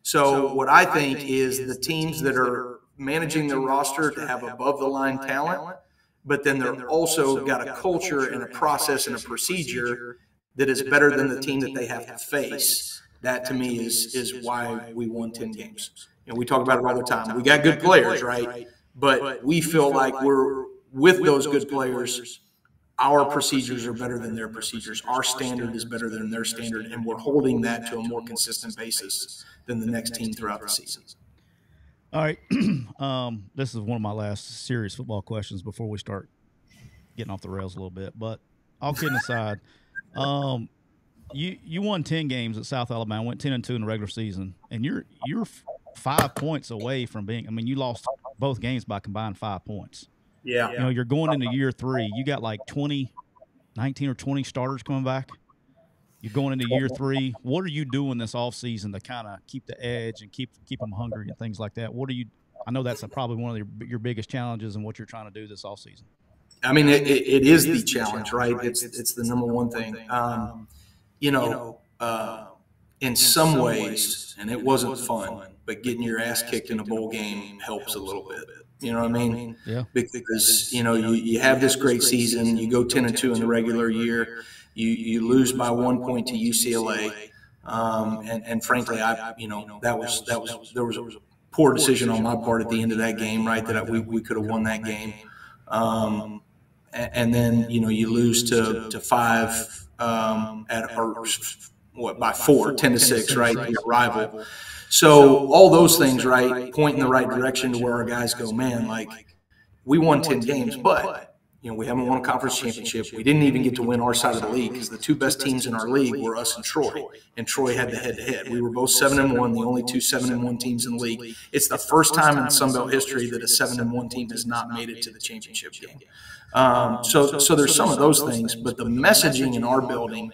So what I think is the teams that are managing their roster to have above the line talent, but then they're also got a culture and a process and a procedure that is better than the team that they have to face. That to me is why we won 10 games. And we talk about it all the time. We got good players, right? But we feel like we're, with those good players, our procedures are better than their procedures. Our standard is better than their standard, and we're holding that to a more consistent basis than the next team throughout the season. All right. This is one of my last serious football questions before we start getting off the rails a little bit, but all kidding aside, you won 10 games at South Alabama, went 10-2 in the regular season, and you're 5 points away from being. I mean, you lost both games by combined 5 points. Yeah, you know, you're going into year three. You got like 19 or 20 starters coming back. You're going into year three. What are you doing this offseason to kind of keep the edge and keep them hungry and things like that? What are you? I know that's probably one of your biggest challenges and what you're trying to do this offseason. I mean, it is the challenge, right? It's the number one thing. In some ways, and it wasn't fun, but getting your ass kicked in a bowl game helps a little bit. You know what I mean? Yeah. Because, you know, you have this great season. You go 10-2 in the regular year. You lose by 1 point to UCLA. And frankly, there was a poor decision on my part at the end of that game, right, that we could have won that game. And then, you know, you lose to five at or what, by four, 10-6, right, your rival. So all those things, right, point in the right direction to where our guys go, man, like, we won 10 games, but, you know, we haven't won a conference championship. We didn't even get to win our side of the league because the two best teams in our league were us and Troy had the head-to-head. We were both 7-1, the only two 7-1 teams in the league. It's the first time in Sunbelt history that a 7-1 team has not made it to the championship game. So there's some of those things, but the messaging in our building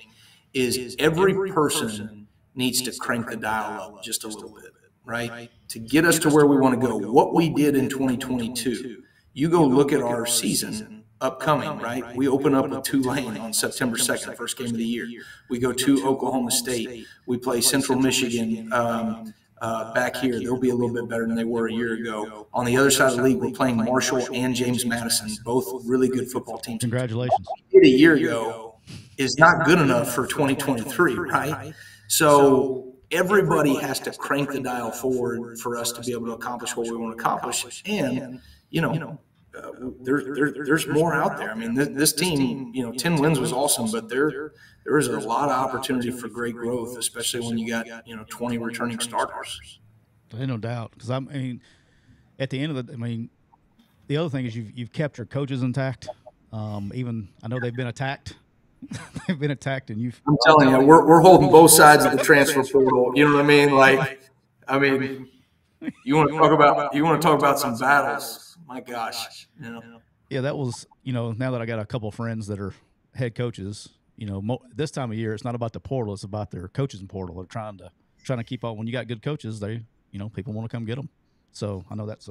is every person needs to crank the dial up just a little bit, right? To get us to where we want to go. What we did in 2022, you go look at our season upcoming, right? We open up with Tulane on September 2nd, first game of the year. We go to Oklahoma State. We play Central Michigan back here. They'll be a little bit better than they were a year ago. On the other side of the league, we're playing Marshall and James Madison, both really good football teams. Congratulations. What we did a year ago is not good enough for 2023, right? So everybody has to crank the dial forward for us to be able to accomplish what we want to accomplish. And, you know, there's more out there. I mean, this team, you know, 10 wins was awesome, but there is a lot of opportunity for great growth, especially when you got, you know, 20 returning starters. No doubt. Because, I mean, at the end of the – I mean, the other thing is you've kept your coaches intact. Even I know they've been attacked. They've been attacked, and you've. I'm telling you, we're holding both sides of the transfer portal. You know what I mean? Like, you want to talk about some battles? My gosh, you know. Yeah, that was, you know. Now that I got a couple of friends that are head coaches, you know, this time of year, it's not about the portal; it's about their coaches in portal. They're trying to keep up. When you got good coaches, people want to come get them. So I know that's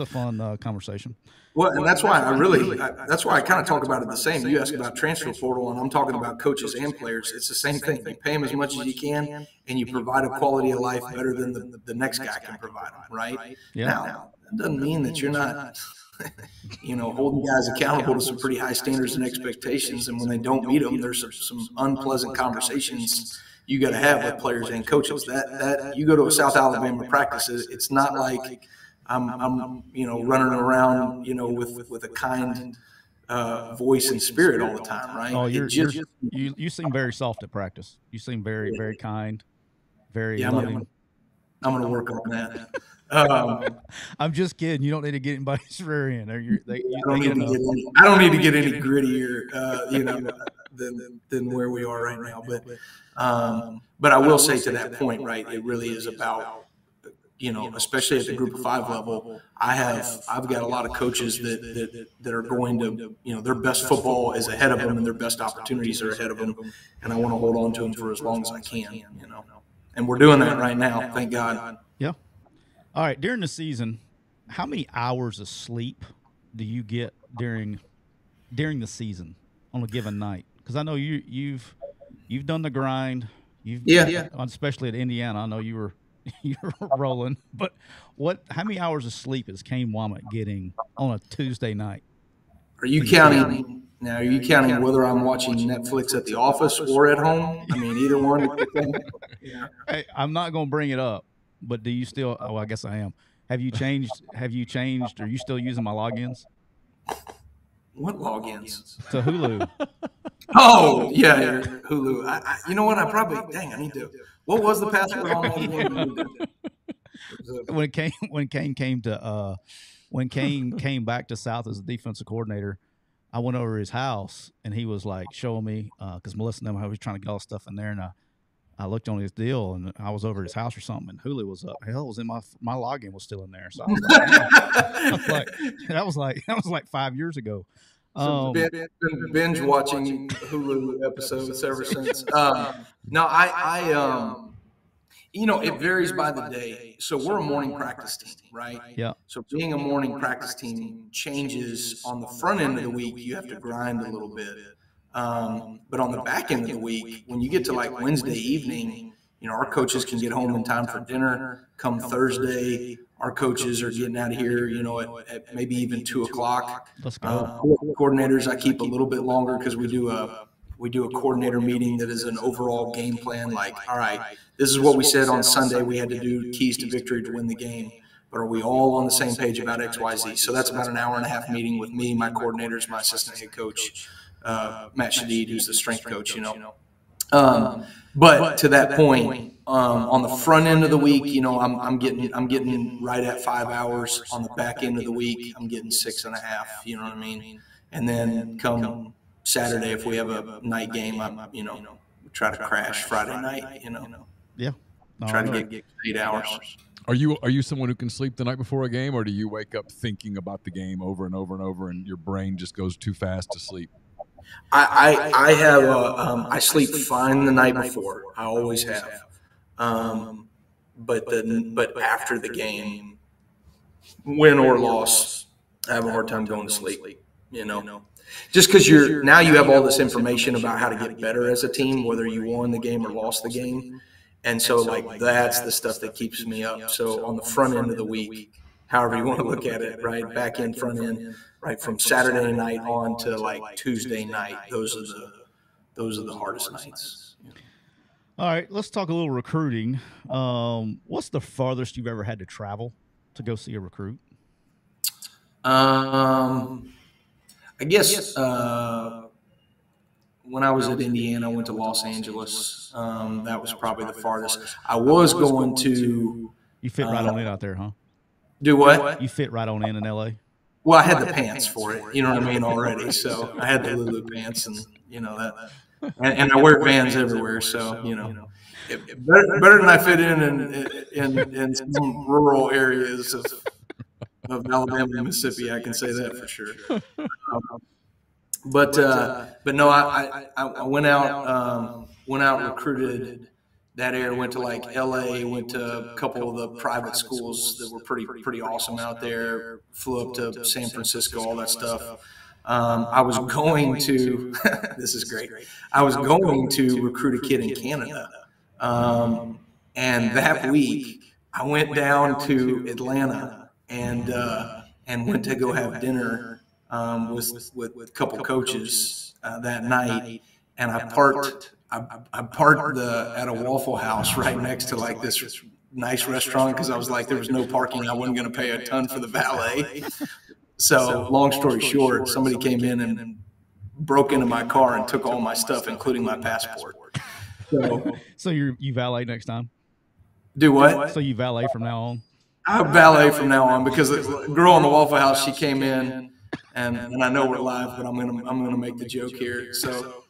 a fun conversation. Well, and that's why I kind of talk about it the same. You ask about transfer portal, and I'm talking about coaches and players. It's the same thing. You pay them as much as you can, and you provide a quality of life better than the next guy can provide them, right? Yeah. Now, that doesn't mean that you're not, you know, holding guys accountable to some pretty high standards and expectations, and when they don't meet them, there's some unpleasant conversations you got to have with players and coaches. That you go to a South Alabama practice, it's not like – I'm you know, running around, you know, with a kind voice and spirit all the time, right? Oh, you seem very soft at practice. You seem very, very kind, very loving. I'm going to work on that. I'm just kidding. You don't need to get anybody's rear end. I don't need to get any grittier, you know, than where we are right now. But I will say to that point, right, it really is about, you know, especially at the group of five level, I've got a lot of coaches that are going to, you know, their best football is ahead of them and their best opportunities are ahead of them. And I want to hold on to them for as long as I can, you know, and we're doing that right now. Thank God. Yeah. All right. During the season, how many hours of sleep do you get during the season on a given night? Because I know you've done the grind. Especially at Indiana. I know you're rolling, but how many hours of sleep is Kane Wamut getting on a Tuesday night? Are you counting whether I'm watching Netflix at the office or at home? I mean, either one. Yeah. Hey, I'm not going to bring it up, but do you still, I guess I am. Have you changed? Are you still using my logins? What logins? To Hulu. Oh, yeah, Hulu. You know what? I need to. What was the password on? When Kane came back to South as a defensive coordinator, I went over to his house, and he was like showing me, because Melissa knew how he was trying to get all stuff in there, and I looked on his deal, and I was over at his house or something, and Hulu was up. Hell, it was in my login was still in there. So I was like, I was like, that was like 5 years ago. So binge watching Hulu episodes ever since. No, you know, it varies by the day. So we're a morning practice team, right? Yeah. So being a morning practice team changes on the front end of the week. You have to grind a little bit. But on the back end of the week, when you get to like Wednesday evening, you know, our coaches can get home in time for dinner. Come Thursday, our coaches are getting out of here, you know, at maybe even 2 o'clock. Let's go. Coordinators, I keep a little bit longer because we do a coordinator meeting that is an overall game plan. Like, all right, this is what we said on Sunday. We had to do keys to victory to win the game. But are we all on the same page about X, Y, Z? So that's about an hour and a half meeting with me, my coordinators, my assistant head coach, Matt Shadid, who's the strength coach, you know. But to that point, on the front end of the week, you know, I'm getting right at 5 hours. On the back end of the week, I'm getting 6.5, you know what I mean? And then come Saturday, if we have a night game, I'm, you know, try to crash Friday night, you know. Yeah. Try to get 8 hours. Are you someone who can sleep the night before a game, or do you wake up thinking about the game over and over and over, and your brain just goes too fast to sleep? I sleep fine the night before. I always have. But after the game, win or loss, I have a hard time going to sleep, you know, just because now you have all this information about how to get better as a team, whether you won the game or lost the game. And so like, that's the stuff that keeps me up. So on the front end of the week, however you want to look at it, right? Back end, front end, right? From Saturday night on to like Tuesday night, those are the hardest nights. All right, let's talk a little recruiting. What's the farthest you've ever had to travel to go see a recruit? I guess when I was at Indiana, I went to Los Angeles. That was probably the farthest. I was going to. You fit right on in out there, huh? Do what? You fit right on in LA. Well, I had the pants for it. You know what I mean already. So I had the Lulu pants, and you know that. And I wear Vans everywhere, so you know, better than I fit in some rural areas of Alabama and Mississippi. I can say that for sure. But no, I went out recruited that area. Went to like L.A. Went to a couple of the private schools that were pretty awesome out there. Flew up to San Francisco, all that stuff. I was going to – this is great. I was going to recruit a kid in Canada. And that week, I went down to Atlanta and went to go have dinner with a couple coaches that night. And I parked at a Waffle House right next to like this nice restaurant because I was like, there was no parking. I wasn't going to pay a ton for the valet. So long story short, somebody came in and broke into my car and took all my stuff, including my passport. So you valet next time? Do what? So you valet from now on? I valet from now on because the girl in the Waffle House, she came in, and I know we're live, but I'm gonna make the joke here. So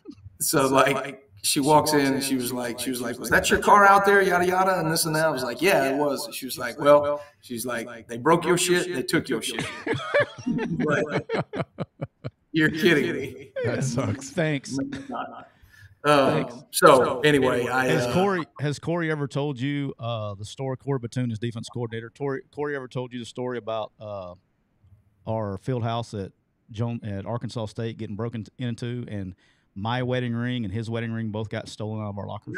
like she walks in and she was like, was that your car out there? Yada yada and this and that. I was like, yeah, it was. She was like, well, she's like, they broke your shit, they took your shit. But you're kidding me. That sucks. Thanks. So anyway, has Corey ever told you the story? Corey Batoon is defense coordinator. Corey ever told you the story about our field house at Arkansas State getting broken into, and my wedding ring and his wedding ring both got stolen out of our lockers?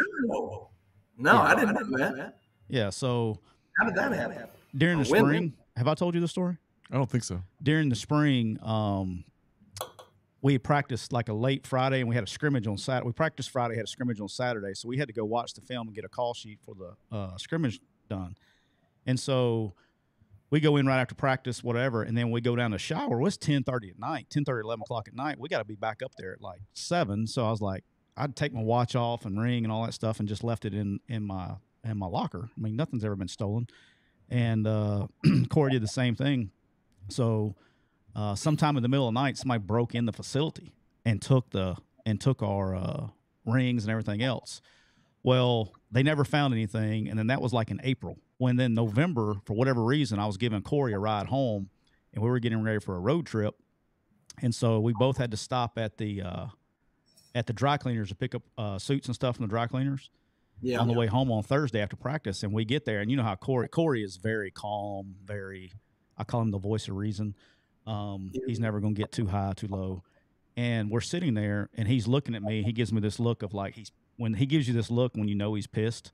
No, yeah. I didn't know that. Yeah, so how did that happen? During the spring, have I told you the story? I don't think so. During the spring, we practiced like a late Friday, and we had a scrimmage on Saturday. We practiced Friday, had a scrimmage on Saturday, so we had to go watch the film and get a call sheet for the scrimmage done. And so we go in right after practice, whatever, and then we go down to shower. Well, it's 10:30 at night, 10:30, 11 o'clock at night. We got to be back up there at like 7. So I was like, I'd take my watch off and ring and all that stuff and just left it in my locker. I mean, nothing's ever been stolen. And Corey did the same thing. So sometime in the middle of the night, somebody broke in the facility and took our rings and everything else. Well, they never found anything, and then that was like in April. When then November, for whatever reason, I was giving Corey a ride home, and we were getting ready for a road trip, and so we both had to stop at the dry cleaners to pick up suits and stuff from the dry cleaners. Yeah, on the way home on Thursday after practice, and we get there, and you know how Corey is very calm, very, I call him the voice of reason. He's never going to get too high, too low. And we're sitting there, and he's looking at me. He gives me this look of like, when he gives you this look when you know he's pissed,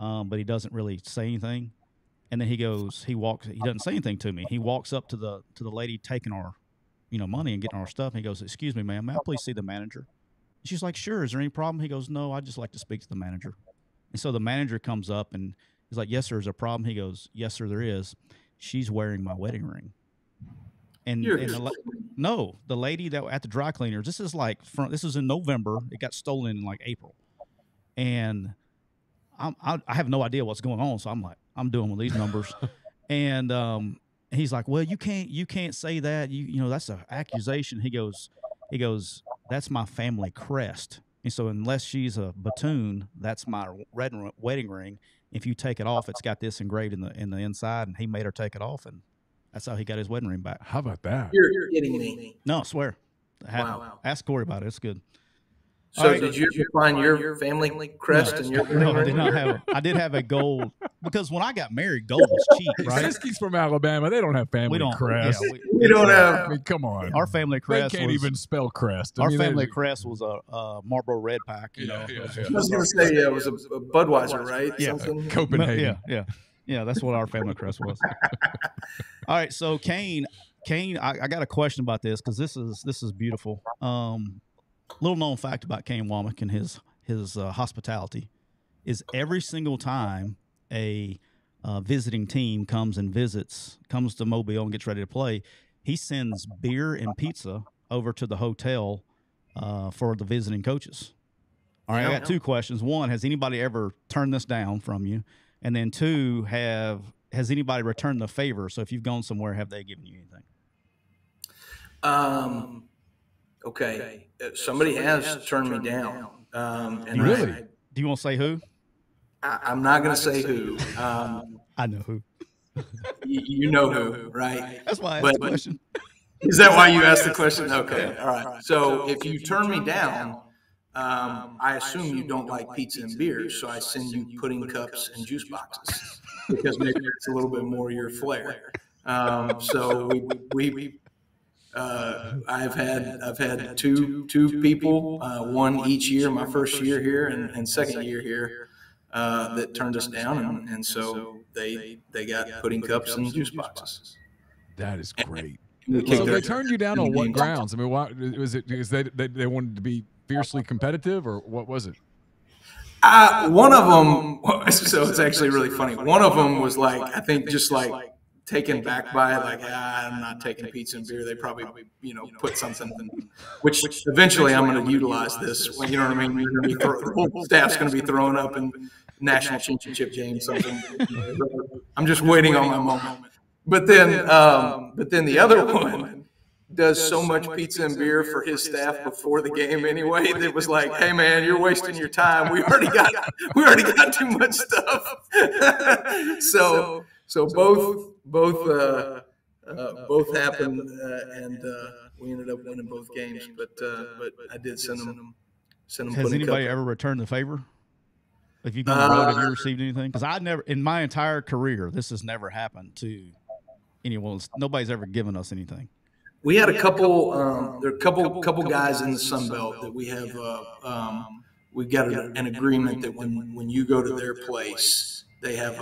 but he doesn't really say anything. And then he doesn't say anything to me. He walks up to the lady taking our, money and getting our stuff. And he goes, "Excuse me, ma'am, may I please see the manager?" She's like, "Sure, is there any problem?" He goes, "No, I'd just like to speak to the manager." And so the manager comes up and he's like, "Yes, sir, is there a problem?" He goes, "Yes, sir, there is. She's wearing my wedding ring." The lady that at the dry cleaners, this is in November. It got stolen in like April. And I have no idea what's going on. So I'm like, I'm doing with these numbers. And he's like, "Well, you can't say that. You know, that's an accusation." He goes, "That's my family crest. And so unless she's a Batoon, that's my red wedding ring. If you take it off, it's got this engraved in the inside." And he made her take it off, and that's how he got his wedding ring back. How about that? You're kidding me. No, I swear. Wow. Ask Corey about it. It's good. So right. Did you find your family crest and your ring? No, I did not have it. I did have a gold, because when I got married, gold was cheap, right? Siski's from Alabama. They don't have family crest. Yeah, we don't have. I mean, come on. Our family crest. They can't even spell crest. I mean, our family crest was a Marlboro Red Pack. You know. I was going to say, it was a Budweiser, right? Yeah. Copenhagen. Yeah, that's what our family crest was. All right, so Kane, I got a question about this, because this is beautiful. Little known fact about Kane Womack and his hospitality is every single time a visiting team comes to Mobile and gets ready to play, he sends beer and pizza over to the hotel for the visiting coaches. All right, I got two questions. One, has anybody ever turned this down from you? And then two, has anybody returned the favor? So if you've gone somewhere, have they given you anything? Okay. Somebody has turned me down. And really? Do you want to say who? I'm not going to say who. I know who. You know who, right? That's why I asked the question. Is that why you asked the question? Okay. Yeah. All right. So if you turn me down, I assume you don't like pizza and beer, so I send you pudding cups and juice boxes, because maybe it's a little bit more your flair. So I've had two people, one each year, my first year here and second year here, that turned us down, and so they got pudding cups and juice boxes. That is great. So they turned you down on what grounds? I mean, why was it? Because they wanted to be fiercely competitive, or what was it? One of them, so it's actually really funny. One of them was like, I think just like taken back by it, like, I'm not taking pizza and beer. They probably, put something, which eventually I'm going to utilize this. You know what I mean? The whole staff's going to be thrown up in national championship games. Something. I'm just waiting on my moment. But then the other one does so much pizza and beer for his staff before the game anyway. That was like, "Hey man, you're wasting your time. We already got too much stuff." So both happened, and we ended up winning both games. But I did send them. Has anybody ever returned the favor? If you've been on the road, have you received anything? Because I never, in my entire career, this has never happened to anyone. Nobody's ever given us anything. We had a couple guys in the Sun Belt that we have. We've got an agreement that when you go to their place, they have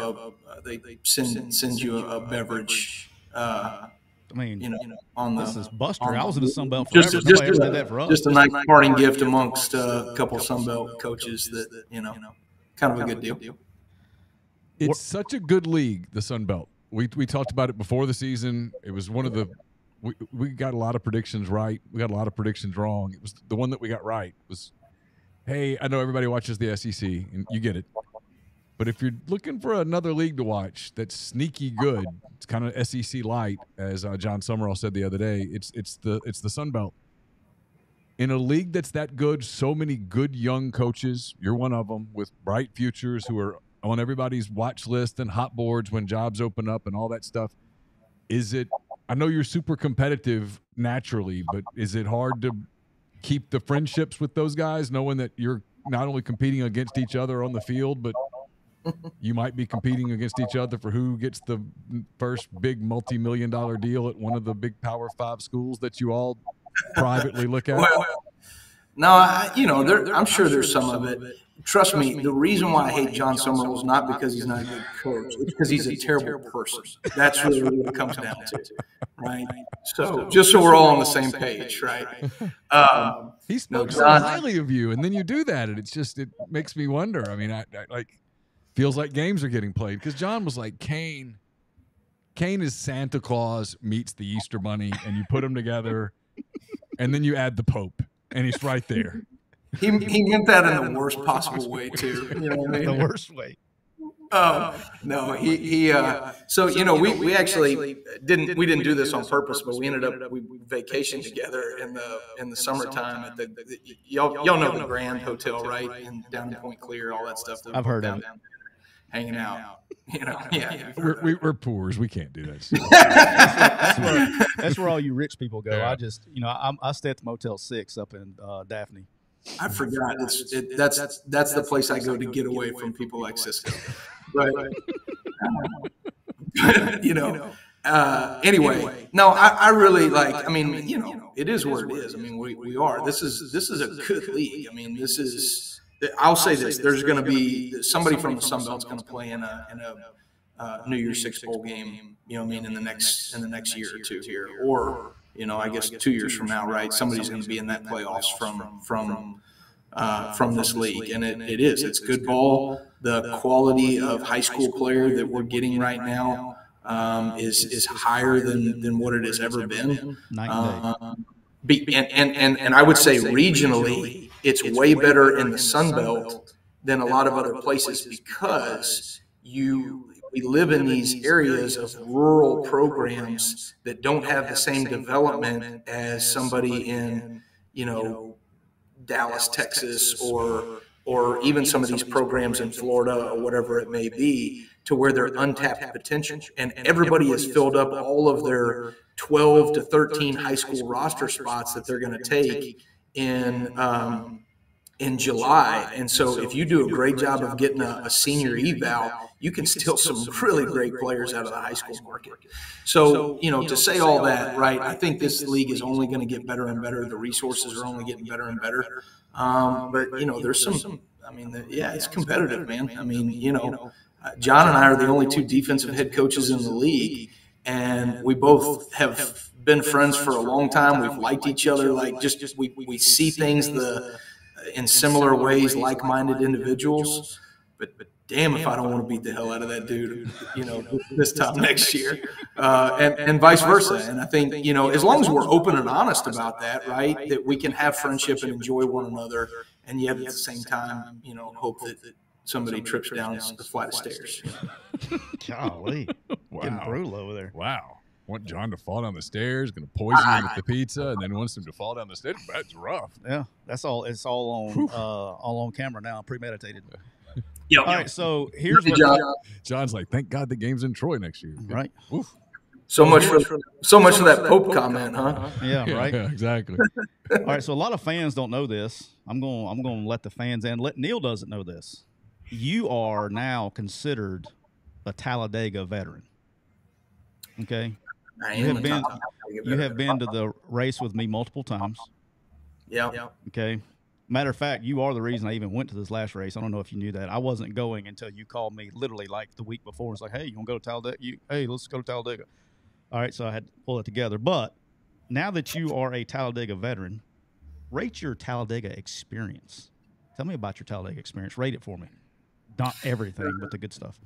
they send you a beverage. I mean, on this is Buster. I was in the Sun Belt forever. Just a nice parting gift amongst a couple Sun Belt coaches that kind of a good deal. It's such a good league, the Sun Belt. We talked about it before the season. It was one of the. We got a lot of predictions right. We got a lot of predictions wrong. It was the one that we got right was, hey, I know everybody watches the SEC, and you get it. But if you're looking for another league to watch that's sneaky good, it's kind of SEC light, as John Summerall said the other day. It's the Sun Belt. In a league that's that good, so many good young coaches. You're one of them with bright futures who are on everybody's watch list and hot boards when jobs open up and all that stuff. Is it? I know you're super competitive naturally, but is it hard to keep the friendships with those guys, knowing that you're not only competing against each other on the field, but you might be competing against each other for who gets the first big multi-million-dollar deal at one of the big Power 5 schools that you all privately look at? Well, no, I'm sure there's some of it. Trust me, the reason why I hate John Summerall is not because he's not a good coach. It's because he's a terrible person. That's really what it comes down to, right? So just so we're all on the same page, right? He spoke so highly of you, and then you do that, and it's just, it makes me wonder. I mean, I feels like games are getting played because John was like, Kane is Santa Claus meets the Easter Bunny, and you put them together, and then you add the Pope, and he's right there. He meant that in the worst possible way, too. You know what I mean? The worst way. Oh no, we actually didn't do this on purpose, but we ended up we vacationed together in the summertime at the y'all know the Grand Hotel, right? And down in Point Clear, all that stuff. I've heard of it. Hanging out, you know. Yeah. We're poor, we can't do that. That's where all you rich people go. Yeah. I just, you know, I stay at the Motel 6 up in Daphne. I forgot. That's the place I go to get away from people like Cisco. But anyway, no, I really like. I mean, you know, it is what it is. I mean, we are. This is a good league. I mean, this is. I'll say this: there's going to be somebody from the Sun Belt's going to play in a New Year's Six bowl game. You know, what I mean, in the next year or two here, or you know, I guess 2 years from now, right? Somebody's going to be in that playoffs from this league, and it's good ball. The quality of high school player that we're getting right now is higher than what it has ever been. And I would say regionally. It's way better in the Sun Belt than a lot of other places because we live in these areas of rural programs that don't have the same development as somebody in, you know, Dallas, Texas, or even some of these programs in Florida or whatever it may be, to where they're untapped potential. And everybody has filled up all of their 12 to 13 high school roster spots that they're going to take in July. And so if you do a great job of getting a senior eval, you can steal some really great players out of the high school market. So, you know, to say all that, right, I think this league is only going to get better and better. The resources are only getting better and better. But, you know, there's some, I mean, yeah, it's competitive, man. I mean, you know, John and I are the only two defensive head coaches in the league, and we both have been friends for a long time. We've liked each other. Like just we see things in similar ways, like-minded individuals. But damn, if I don't want to beat the hell out of that dude, you know, this time next year, and vice versa. And I think, you know, as long as we're open and honest about that, right, that we can have friendship and enjoy one another, and yet at the same time, you know, hope that somebody trips down the flight of stairs. Golly, getting brutal over there. Wow. Want John to fall down the stairs, going to poison him with the pizza, and then wants him to fall down the stairs. That's rough. Yeah, that's all. It's all on camera now, premeditated. Yep. All right, so here's what John's like. Thank God the game's in Troy next year. Right. Oof. So much for that Pope comment, huh? Yeah. Right. Yeah, exactly. All right. So a lot of fans don't know this. I'm going to let the fans in. Let Neil doesn't know this. You are now considered a Talladega veteran. Okay. You have been to the race with me multiple times. Yeah. Okay. Matter of fact, you are the reason I even went to this last race. I don't know if you knew that. I wasn't going until you called me literally like the week before. It's like, hey, you want to go to Talladega? Hey, let's go to Talladega. All right, so I had to pull it together. But now that you are a Talladega veteran, rate your Talladega experience. Tell me about your Talladega experience. Rate it for me. Not everything, but the good stuff.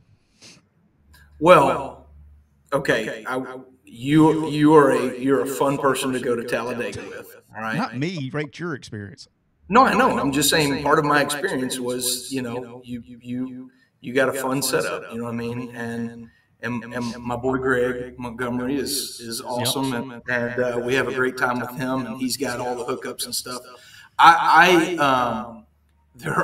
Well. Okay, you're a fun person to go to Talladega with, all right? Not me. Rate your experience. No, I know. I'm just saying part of my experience was, you know, you you got a fun setup, you know what I mean? And my boy Greg Montgomery is awesome, and we have a great time with him, and he's got all the hookups and stuff. There's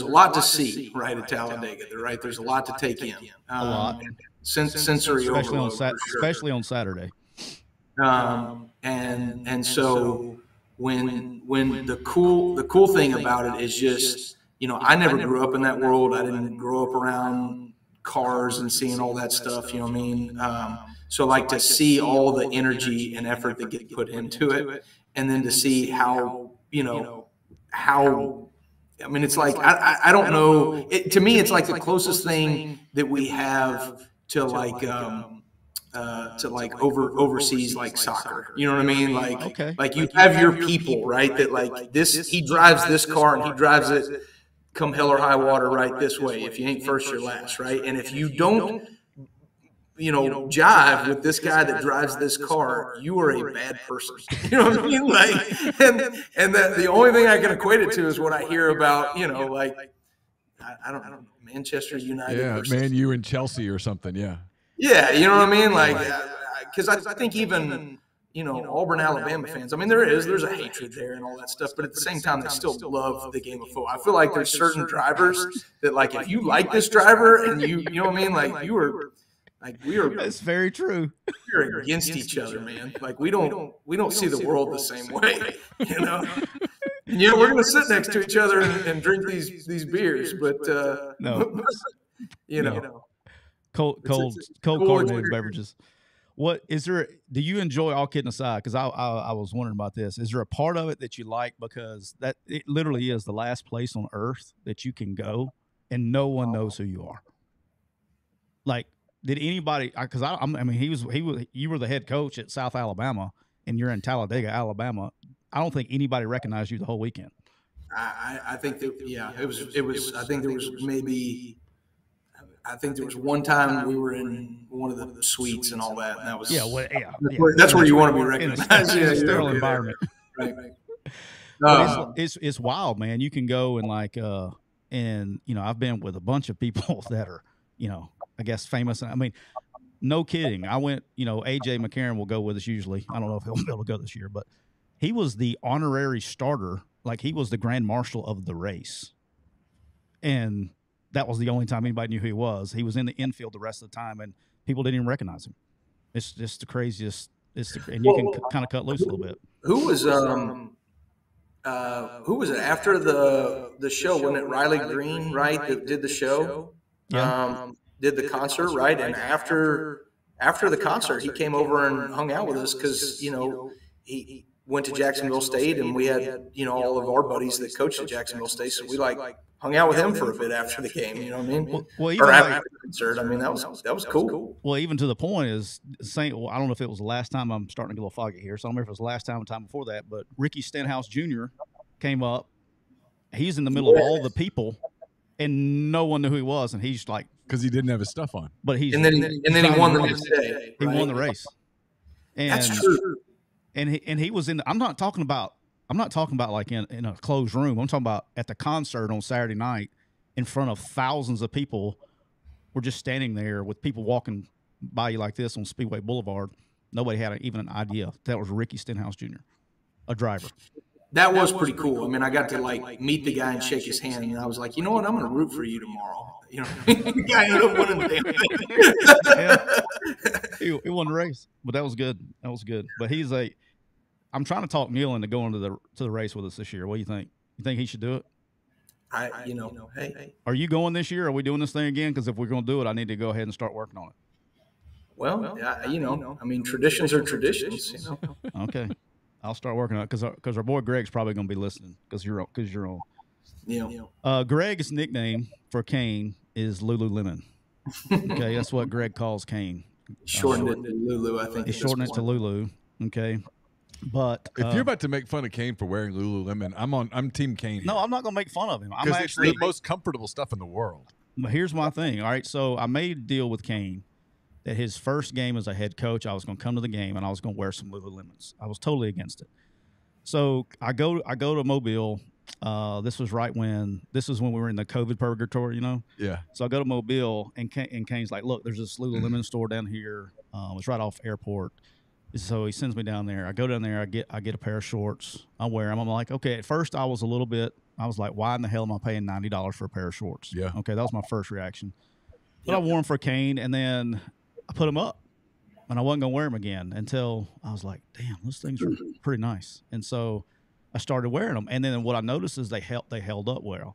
a lot to see right at Talladega, right? There's a lot to take in. A lot. Sensory overload, especially on Saturday. And so when the cool thing about it is just, you know, I never grew up in that world. I didn't grow up around cars and seeing all that stuff, you know what I mean? So like to see all the energy and effort that get put into it, and then to see how, you know, how, I mean, it's like, I don't know. To me, it's like the closest thing that we have to like overseas, like soccer, you know what I mean? Like, okay. Like you have your people, right? That like this, he drives this car and he drives it come hell or high water right this way. If you ain't first, you're last, right? And if you don't, you know, jive with this guy that drives this car, you are a bad person. You know what I mean? Like, and that the only thing I can equate it to is what I hear about, you know, like, I don't know, Manchester United. Yeah, Man U and Chelsea or something, yeah. Yeah, you know what I mean? Like, because I think even, you know, Auburn, Alabama fans, I mean, there's a hatred there and all that stuff, but at the same time, they still love the game of football. I feel like there's certain drivers that, like, if you like this driver and you know what I mean? Like, you are – like we are, that's very true. We're against each other, man. Like we don't see the world the same way, you know. And yeah, we're gonna sit next to each other and drink these beers, but you know, cold carbonated beverages. What is there? Do you enjoy, all kidding aside? Because I was wondering about this. Is there a part of it that you like because that it literally is the last place on earth that you can go and no one knows who you are? Like. Did anybody? Because I mean, he was. You were the head coach at South Alabama, and you're in Talladega, Alabama. I don't think anybody recognized you the whole weekend. I think that it was. I think there was maybe. I think there was one time we were in one of the suites and all that, and that was that's where you want to be recognized in a sterile environment. Right. It's wild, man. You can go and like and you know, I've been with a bunch of people that are, you know, I guess famous. I mean, no kidding. I went, you know, AJ McCarron will go with us usually. I don't know if he'll be able to go this year, but he was the honorary starter. Like he was the grand marshal of the race. And that was the only time anybody knew who he was. He was in the infield the rest of the time and people didn't even recognize him. It's just the craziest. And you can kind of cut loose a little bit. Who was it after the show? Wasn't it Riley Green, right? That did the show. Yeah. Did the concert, right? And after the concert, he came over and hung out with us because, you know, he went to Jacksonville State and we had, you know, all of our buddies that coached at Jacksonville State. So we like hung out with him for a bit after the game, you know what I mean? Well, even or after the concert, I mean, that was cool. Well, even to the point is saying, well, I don't know if it was the last time, I'm starting to get a little foggy here. So I don't remember if it was the last time or time before that, but Ricky Stenhouse Jr. came up. He's in the middle of all the people and no one knew who he was. And he's like, because he didn't have his stuff on, but he's and then he won the next day. He won the race. And, that's true. And he was in. I'm not talking about like in a closed room. I'm talking about at the concert on Saturday night in front of thousands of people. We're just standing there with people walking by you like this on Speedway Boulevard. Nobody had even an idea that was Ricky Stenhouse Jr., a driver. That was pretty cool. I mean, I got to meet the guy and shake his hand. And I was like, you know what? I'm going to root for you tomorrow. You know, the guy ended up winning the damn thing. Yeah. He won the race, but that was good. That was good. But he's like, I'm trying to talk Neil into going to the race with us this year. What do you think? You think he should do it? You know, hey. Are you going this year? Are we doing this thing again? Because if we're going to do it, I need to go ahead and start working on it. Well, you know, I mean, traditions are traditions, you know. Okay. I'll start working on it because our boy Greg's probably going to be listening because you're on. Yeah. Greg's nickname for Kane is Lululemon. Okay, that's what Greg calls Kane. Shortened it to Lulu, I think. He shortened it to Lulu. Okay, but if you're about to make fun of Kane for wearing Lululemon, I'm Team Kane. No, I'm not going to make fun of him. I'm actually the most comfortable stuff in the world. But here's my thing. All right, so I made a deal with Kane that his first game as a head coach, I was going to come to the game and I was going to wear some Lululemons. I was totally against it. So I go to Mobile This was when we were in the COVID purgatory, you know? Yeah. So I go to Mobile, and Kane's like, look, there's this Lululemon store down here. It's right off airport. So he sends me down there. I go down there. I get a pair of shorts. I wear them. I'm like, okay. At first, I was like, why in the hell am I paying $90 for a pair of shorts? Yeah. Okay, that was my first reaction. But I wore them for Kane, and then I put them up, and I wasn't going to wear them again until I was like, damn, those things are pretty nice. And so I started wearing them. And then what I noticed is they held up well.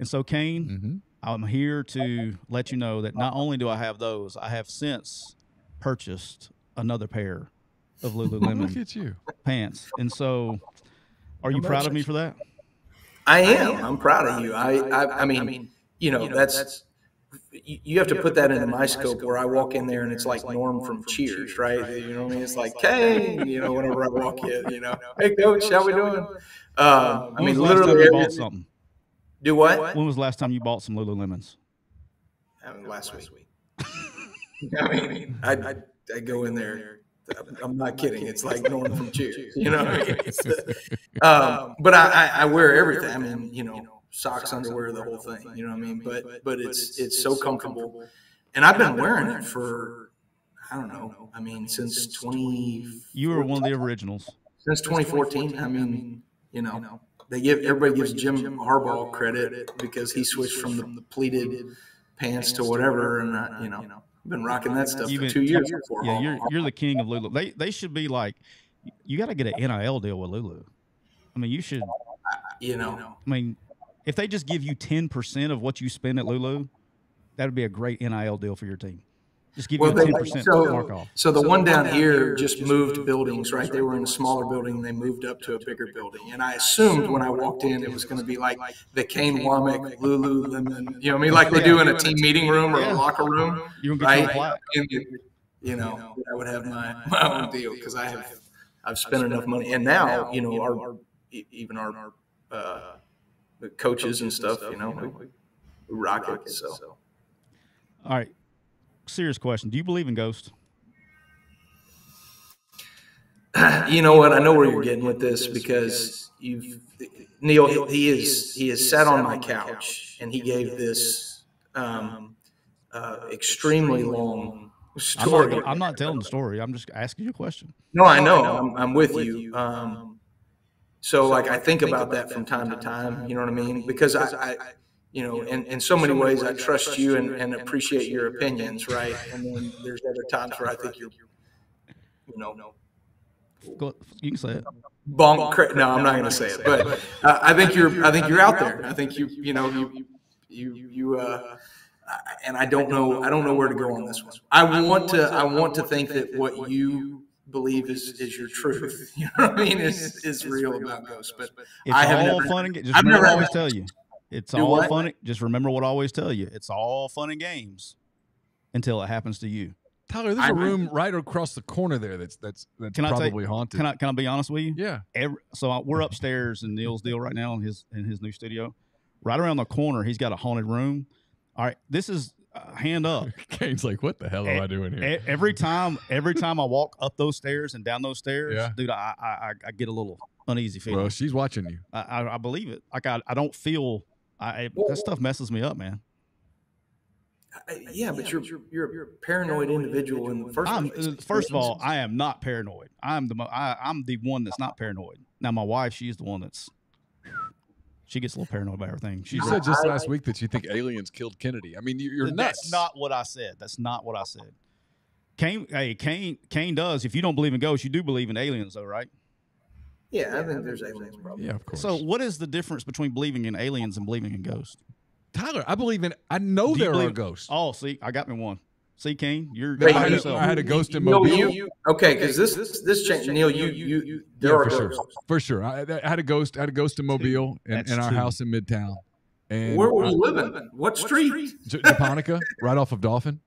And so, Kane, I'm here to let you know that not only do I have those, I have since purchased another pair of Lululemon Look at you. Pants. And so are you proud of me for that? I am. I'm proud of you. I mean, you know, that's you have to put that into my scope where I walk in there and it's like Norm from Cheers, right? You know what I mean? It's like, hey, you know, whenever I walk in, you know, hey coach, how we doing? I mean, literally you bought something. Do what? When was the last time you bought some Lululemons? Last week. I mean, I go in there. I'm not kidding. It's like Norm from Cheers, you know. But I wear everything. I mean, you know, socks, underwear, the whole thing. You know what I mean? But it's so comfortable, and I've been wearing it for I don't know. I mean, since 20. You were one of the originals. Since 2014. I mean, you know, everybody gives Jim Harbaugh credit because he switched from the pleated pants to whatever, and you know. Been rocking that stuff for 2 years before. Yeah, you're the king of Lulu. They should be like, you got to get an NIL deal with Lulu. I mean, you should. You know. I mean, if they just give you 10% of what you spend at Lulu, that would be a great NIL deal for your team. Just give you 10% mark off. So the one down here just moved buildings, right? They were in a smaller building, and they moved up to a bigger building. And I assumed when I walked in, it was going to be like the Kane Womack, Lululemon, you know what I mean? Like they do in a team meeting room or a locker room, right? You know, I would have my own deal because I've spent enough money. And now, you know, our coaches and stuff, you know, we rock it. So, all right. Serious question. Do you believe in ghosts? You know what? I know where you're getting with this because Neil, he has sat on my couch and he gave this extremely long story. I'm not telling the story. I'm just asking you a question. No, I know. I'm with you. So like I think about that from time to time. You know what I mean? Because you know, in so many ways, I trust you and appreciate your opinions, right? And then there's other times where I think you know. You can say it. No, I'm not going to say it. But I think you're out there. I think you know. And I don't know where to go on this one. I want to think that what you believe is your truth. You know what I mean? Is real about ghosts. But I have all fun and games. I've never always tell you. It's all fun. Just remember what I always tell you. It's all fun and games until it happens to you. Tyler, there's a room right across the corner there that's probably haunted. Can I be honest with you? Yeah. So we're upstairs in Neil's deal right now in his new studio. Right around the corner, he's got a haunted room. All right, this is hand up. Kane's like, what the hell am I doing here? Every time I walk up those stairs and down those stairs, dude, I get a little uneasy feeling. Well, she's watching you. I believe it. Like I don't feel. That stuff messes me up, man. Yeah, but you're a paranoid individual in the first place. First of all, I am not paranoid. I'm the one that's not paranoid. Now, my wife, she's the one that's. She gets a little paranoid about everything. She said just last week that you think aliens killed Kennedy. I mean, you're nuts. That's not what I said. That's not what I said. Kane does. If you don't believe in ghosts, you do believe in aliens, though, right? Yeah, I think there's aliens probably. Yeah, of course. So what is the difference between believing in aliens and believing in ghosts? Tyler, I know there are ghosts. Oh, see, I got me one. See, Kane, you're yourself. I had a ghost in Mobile. Okay, because this changed. Neil, you there are ghosts. For sure. I had a ghost in Mobile in our house in Midtown. And where were you living? What street? Japonica, right off of Dolphin.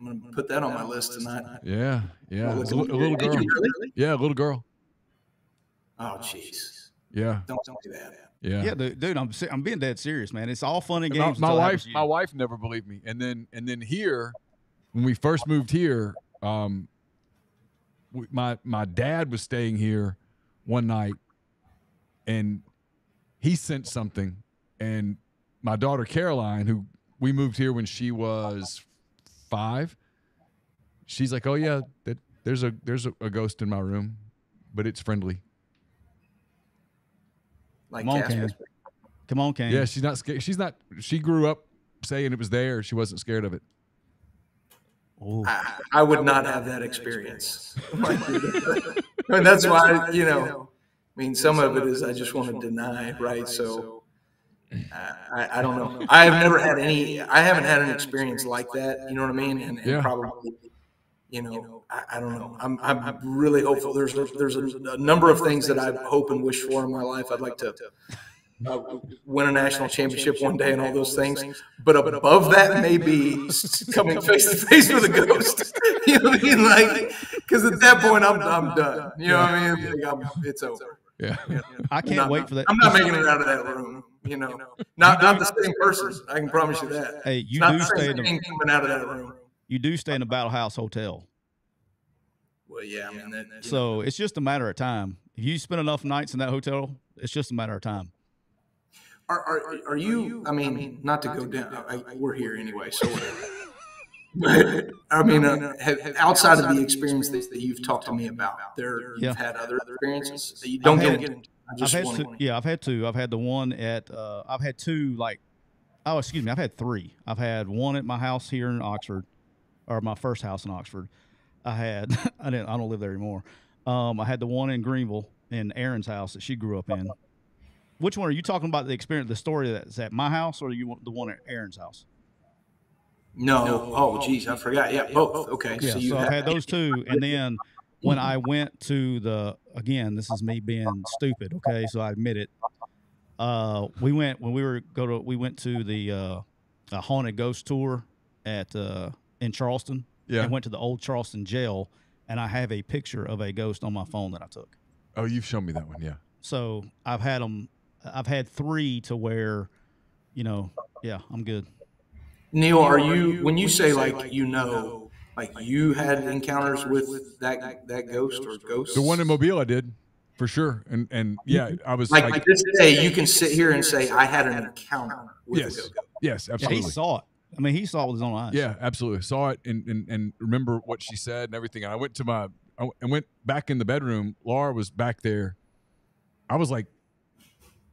I'm going to put that on my list tonight. Yeah, yeah. A little girl. Yeah, a little girl. Oh, jeez. Yeah. Don't do that. Yeah. Yeah, dude, I'm being dead serious, man. It's all fun and games. My wife never believed me. And then here, when we first moved here, my dad was staying here one night, and he sent something, and my daughter Caroline, who we moved here when she was 5, she's like, "Oh yeah, that there's a ghost in my room, but it's friendly." Like Casper. Come on, Kane. Yeah, she's not scared. She's not. She grew up saying it was there. She wasn't scared of it. I would not have that experience. And that's why, I mean, some of it is I just want to deny, right? So I don't know. I have never had any, I haven't had an experience like that. You know what I mean? And probably, I don't know. I'm really hopeful. There's a number of things that I hope and wish for in my life. I'd like to win a national championship one day and all those things, but above that may be coming face to face with a ghost. You know what I mean? Like, because at that point I'm done. You know what I mean? Like, it's over. Yeah, I can't wait for that. I'm not making it out of that room. Not the same person. I can promise you that. Hey, you do stay in coming out of that room. You do stay in a Battle House hotel. Well, yeah, I mean, so it's just a matter of time. If you spend enough nights in that hotel, it's just a matter of time. Are you? I mean, not to go down. We're here anyway, so. But I mean, outside of the experience that you've talked to me about, you've had other experiences that you don't get into. I've had two. I've had the one at. I've had two. Like, oh, excuse me. I've had three. I've had one at my house here in Oxford, or my first house in Oxford. I had. I don't live there anymore. I had the one in Greenville in Erin's house that she grew up in. Which one are you talking about? The experience, the story that's at my house, or you the one at Erin's house? No. Oh, geez, I forgot. Yeah, both. Okay. Yeah, so I've had those two, and then when I went to the, again, this is me being stupid. Okay, so I admit it. We went to the haunted ghost tour at in Charleston. Yeah. I went to the old Charleston jail, and I have a picture of a ghost on my phone that I took. Oh, you've shown me that one. Yeah. So I've had them. I've had three to where, yeah, I'm good. Neil, when you say you had encounters with that ghost or ghosts? The one in Mobile I did, for sure. And yeah, I was like this day, you can sit here and say, I had an encounter with a ghost. Yes, absolutely. Yeah, he saw it. I mean, he saw it with his own eyes. Yeah, absolutely. Saw it and remember what she said and everything. And I went to I went back in the bedroom. Laura was back there. I was like,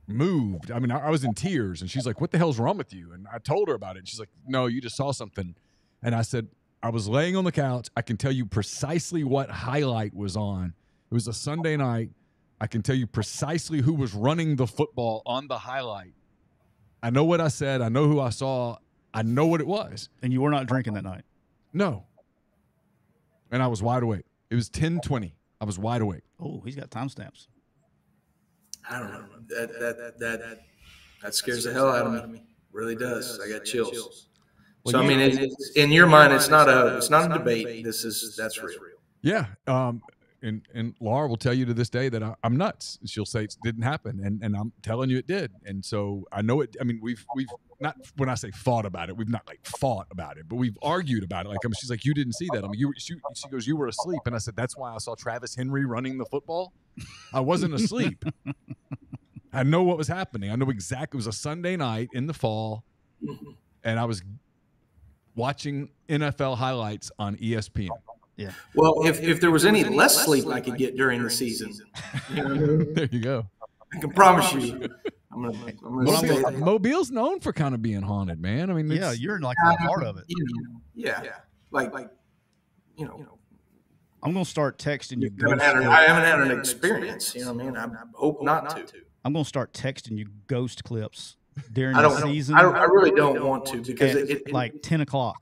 moved. I mean, I was in tears, and she's like, "What the hell's wrong with you?" And I told her about it. And she's like, "No, you just saw something." And I said, "I was laying on the couch. I can tell you precisely what highlight was on. It was a Sunday night. I can tell you precisely who was running the football on the highlight. I know what I said. I know who I saw. I know what it was." And you were not drinking that night? No. And I was wide awake. It was 10:20. I was wide awake. Oh, he's got timestamps. I don't know. That scares the hell out of me. Really does. I got chills. So I mean, in your mind, it's not a debate. That's real. Yeah. And Laura will tell you to this day that I'm nuts. She'll say it didn't happen, and I'm telling you it did. And so I know it. I mean, we've not, when I say fought about it, we've not like fought about it, but we've argued about it. Like, I mean, she's like, "You didn't see that." I mean, she goes, "You were asleep," and I said, "That's why I saw Travis Henry running the football. I wasn't asleep." I know what was happening. I know exactly. It was a Sunday night in the fall, and I was watching NFL highlights on ESPN. Yeah. Well, if there was any less sleep I could get during the season, there you go. I can promise you. I'm gonna Mobile's known for kind of being haunted, man. I mean, yeah, you're like a part of it. Yeah. Like. I'm gonna start texting you. I haven't had an experience. You know what I mean? I hope not to. I'm gonna start texting you ghost clips during the season. I really don't want to, because it's like 10 o'clock.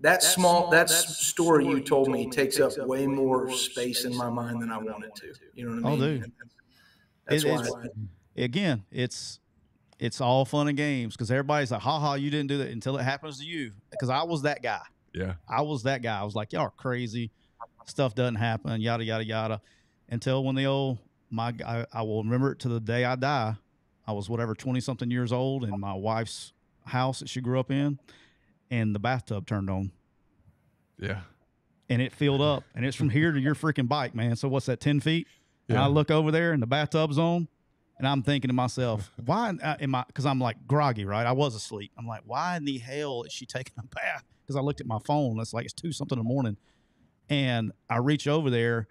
That story you told me takes up way more space in my mind than I want it to. You know what I mean? Oh, dude. Again, it's all fun and games, because everybody's like, "Ha ha, you didn't do that," until it happens to you. Because I was that guy. Yeah, I was that guy. I was like, "Y'all are crazy. Stuff doesn't happen, yada yada yada," until when the old I will remember it to the day I die. I was 20-something years old in my wife's house that she grew up in, and the bathtub turned on. Yeah, and it filled up, and it's from here to your freaking bike, man. So what's that, 10 feet? Yeah. And I look over there, and the bathtub's on, And I'm thinking to myself, why am I, because I'm like groggy, right? I was asleep. I'm like, why in the hell is she taking a bath? Because I looked at my phone. That's like, it's 2 something in the morning. And I reach over there.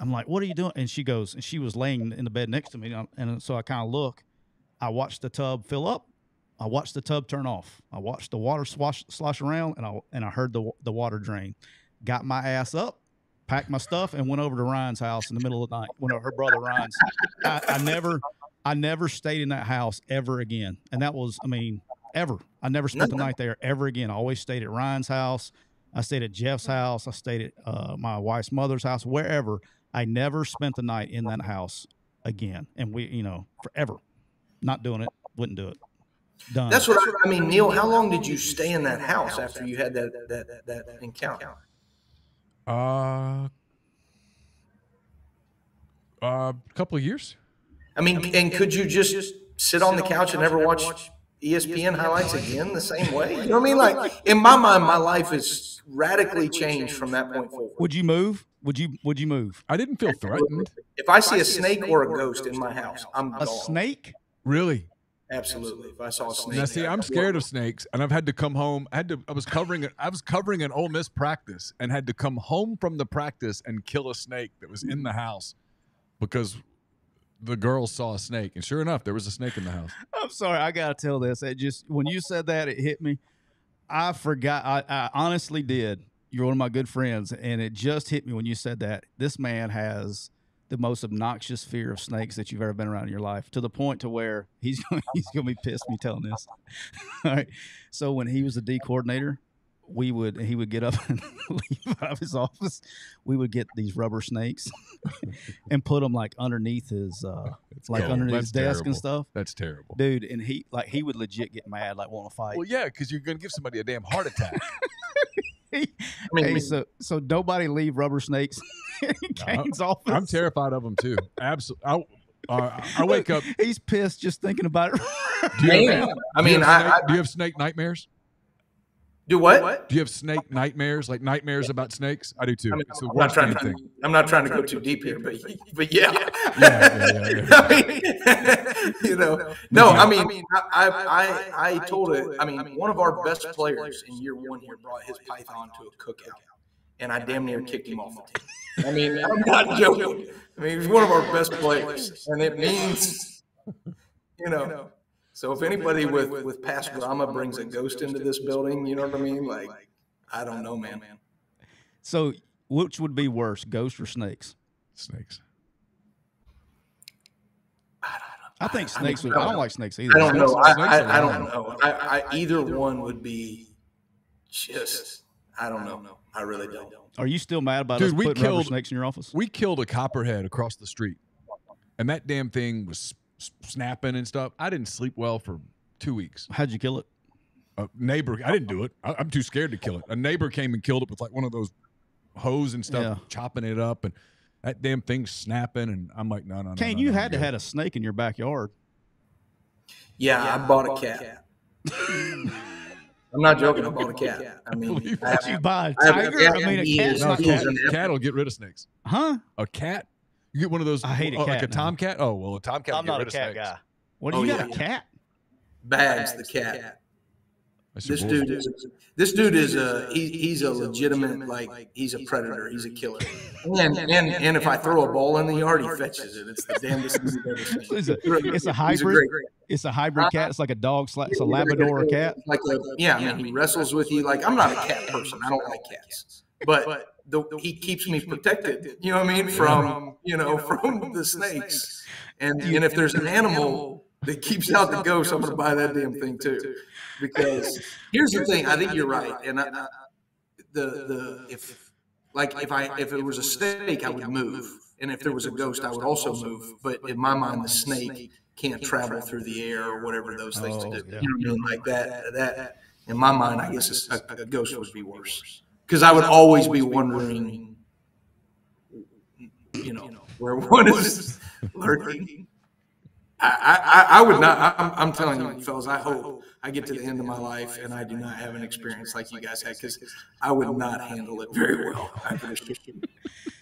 I'm like, what are you doing? And she goes, and she was laying in the bed next to me. And so I kind of look. I watched the tub fill up. I watched the tub turn off. I watched the water slosh around, and I heard the water drain. Got my ass up, packed my stuff, and went over to Ryan's house in the middle of the night. Went over her brother Ryan's. I never stayed in that house ever again. And that was, I mean, ever. I never spent the night there ever again. I always stayed at Ryan's house. I stayed at Jeff's house. I stayed at my wife's mother's house, wherever. I never spent the night in that house again. And we, you know, forever. Not doing it. Wouldn't do it. Done. That's what I mean, Neil. How long did you stay in that house after you had that encounter? A couple of years. I mean, and could you just sit on the couch and never watch ESPN highlights again the same way? You know what I mean? Like, in my mind, my life is radically changed from that point forward. Would you move? Would you move? I didn't feel threatened. If I see a snake or a ghost in my house, I'm gone. A snake? Really? Absolutely. If I saw a snake. Now, see, I'm scared of snakes, and I've had to come home. I was covering an Ole Miss practice, and had to come home from the practice and kill a snake that was in the house because the girls saw a snake. And sure enough, there was a snake in the house. I'm sorry, I gotta tell this. It just, when you said that, it hit me. I forgot. I honestly did. You're one of my good friends, and it just hit me when you said that. This man has the most obnoxious fear of snakes that you've ever been around in your life, to the point to where he's going to be pissed me telling this. All right. So when he was the D coordinator, he would get up and leave out of his office. We would get these rubber snakes and put them like underneath his, desk and stuff. That's terrible, dude. And he would legit get mad, like want to fight. Well, yeah. 'Cause you're going to give somebody a damn heart attack. Hey, so nobody leave rubber snakes in Kane's office. I'm terrified of them too. Absolutely. I wake up. He's pissed just thinking about it. Do you have snake nightmares? Do what? Do you have snake nightmares? Like nightmares about snakes? I do too. I'm not trying to go too deep here, but yeah. I mean, one of our best players in year one here brought his python to a cookout, and I damn near kicked him off the team. I mean, I'm not joking. I mean, he's one of our best players, and it means, you know. So if anybody with past drama brings a ghost into this building, you know what I mean? Like, I don't know, man. So which would be worse, ghosts or snakes? Snakes. I think snakes would. I don't like snakes either. I don't know. I don't know. Either one would be just, I don't know. I really don't. Are you still mad about us putting rubber snakes in your office? We killed a copperhead across the street, and that damn thing was snapping and stuff. I didn't sleep well for 2 weeks. How'd you kill it? A neighbor. I didn't do it. I'm too scared to kill it. A neighbor came and killed it with like one of those hose and stuff, chopping it up, and that damn thing's snapping. And I'm like, no. Kane, you had to have a snake in your backyard. Yeah, I bought a cat. I'm not joking. I bought a cat. I mean, did you buy a tiger? I mean, a cat. A cat will get rid of snakes. Huh? A cat. You get one of those. I hate a cat, like a tomcat. Oh well, a tomcat. I'm not a cat guy. What do you got? A cat? Bags the cat. This dude is a legitimate, like, he's a predator. He's a killer. And if I throw a ball in the yard, he fetches it. It's the damnedest thing you've ever seen. It's a hybrid. It's a hybrid cat. It's like a dog. It's a Labrador cat. Like, yeah, I mean, he wrestles with you. Like, I'm not a cat person. I don't like cats, but. He keeps me protected, you know what I mean, from the snakes. And if there's an animal that keeps out the ghosts, I'm going to buy that damn thing too. Because here's the thing, I think you're right. And if it was a snake, I would move. And if there was a ghost, I would also move. But in my mind, the snake can't travel through the air or whatever those things do. You know what I mean? Like that. In my mind, I guess a ghost would be worse. Because I would always be wondering, you know, where one is lurking. I would not. I'm telling you, fellas, I hope I get to the end of my life and I do not have an experience like you guys had, because I would not handle it very well.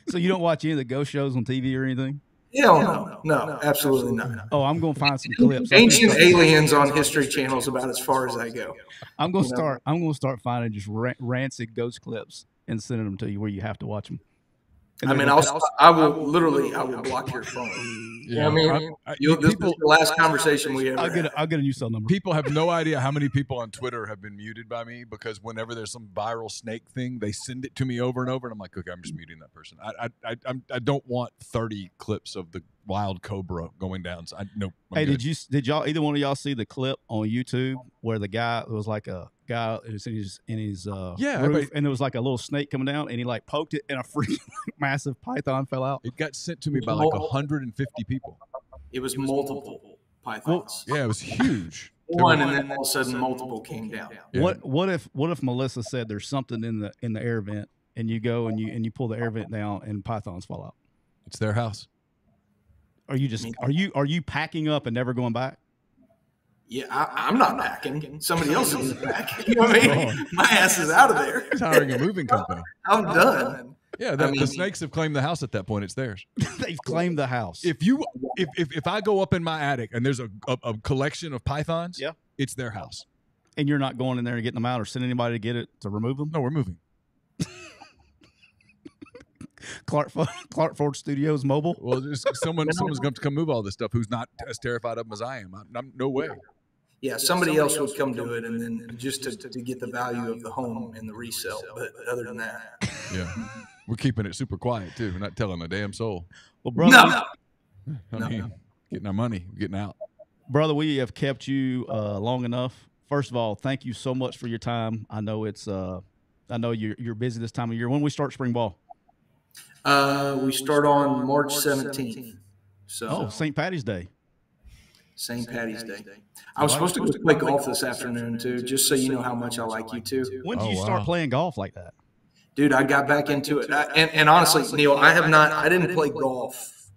So you don't watch any of the ghost shows on TV or anything? Hell no. No, absolutely not. Oh, I'm going to find some clips. Ancient Aliens on History Channel is about as far as I go. I'm going to start finding just rancid ghost clips and sending them to you where you have to watch them. I mean, I will literally block your phone. Yeah. You know I mean, this is the last conversation we ever had. I'll get a new cell number. People have no idea how many people on Twitter have been muted by me because whenever there's some viral snake thing, they send it to me over and over, and I'm like, okay, I'm just muting that person. I don't want 30 clips of the wild cobra going down. So hey, did y'all either one of y'all see the clip on YouTube where the guy was like a guy in his roof, and there was like a little snake coming down and he like poked it and a freaking massive python fell out? It got sent to me by like 150 people. It was multiple pythons. Well, yeah, it was huge. One and then all of a sudden multiple came down. Yeah. What if Melissa said there's something in the air vent and you go and you pull the air vent down and pythons fall out? It's their house. Are you packing up and never going back? Yeah, I'm not packing. Somebody else is packing. You know what I mean? My ass is out of there. He's hiring a moving company. I'm done. Yeah, the snakes have claimed the house at that point. It's theirs. They've claimed the house. If I go up in my attic and there's a collection of pythons, yeah, it's their house. And you're not going in there and getting them out or sending anybody to get it to remove them? No, we're moving. Clark Ford Studios Mobile. Well, there's someone's going to come move all this stuff. Who's not as terrified of them as I am? I'm no way. Yeah, somebody else would come do it, and then just to get the value of the home and the resale. But other than that, yeah, we're keeping it super quiet too. We're not telling a damn soul. Well, brother, I mean, getting our money, getting out. Brother, we have kept you long enough. First of all, thank you so much for your time. I know it's I know you're busy this time of year. When we start spring ball? We start on March 17th. So St. Patty's Day. St. Patty's Day. I was supposed to go play golf this afternoon too, just so you know how much I like you too. When did you start playing golf like that? Dude, I got back into it. And honestly, Neil, I didn't play golf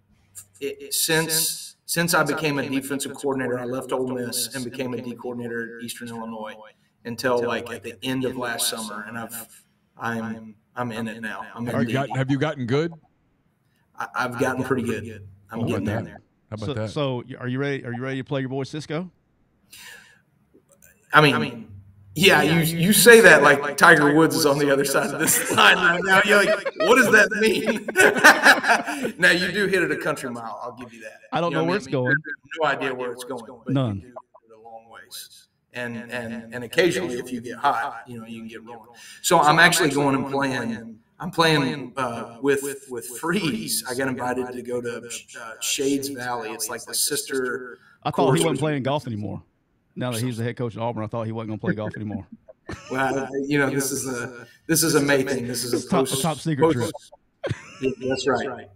since I became a defensive coordinator. I left Ole Miss and became a D coordinator at Eastern Illinois until like at the end of last summer, and I'm in it now. Have you gotten good? I've gotten pretty good. I'm getting down there. How about that? So are you ready? Are you ready to play your boy Cisco? I mean, yeah. You say that like Tiger Woods is on the other side of this line right now. You're like, what does that mean? Now you do hit it a country mile. I'll give you that. I don't know where it's going. No idea where it's going. None. You do it a long ways. And occasionally, if you get hot, you know, you can get rolling. So I'm actually going and playing. I'm playing with Freeze. I got invited to go to Shades Valley. It's like the sister. I thought he wasn't playing golf anymore. Now that he's the head coach at Auburn, I thought he wasn't going to play golf anymore. Well, you know, this is a May thing. This is a top secret trip. Yeah, that's right.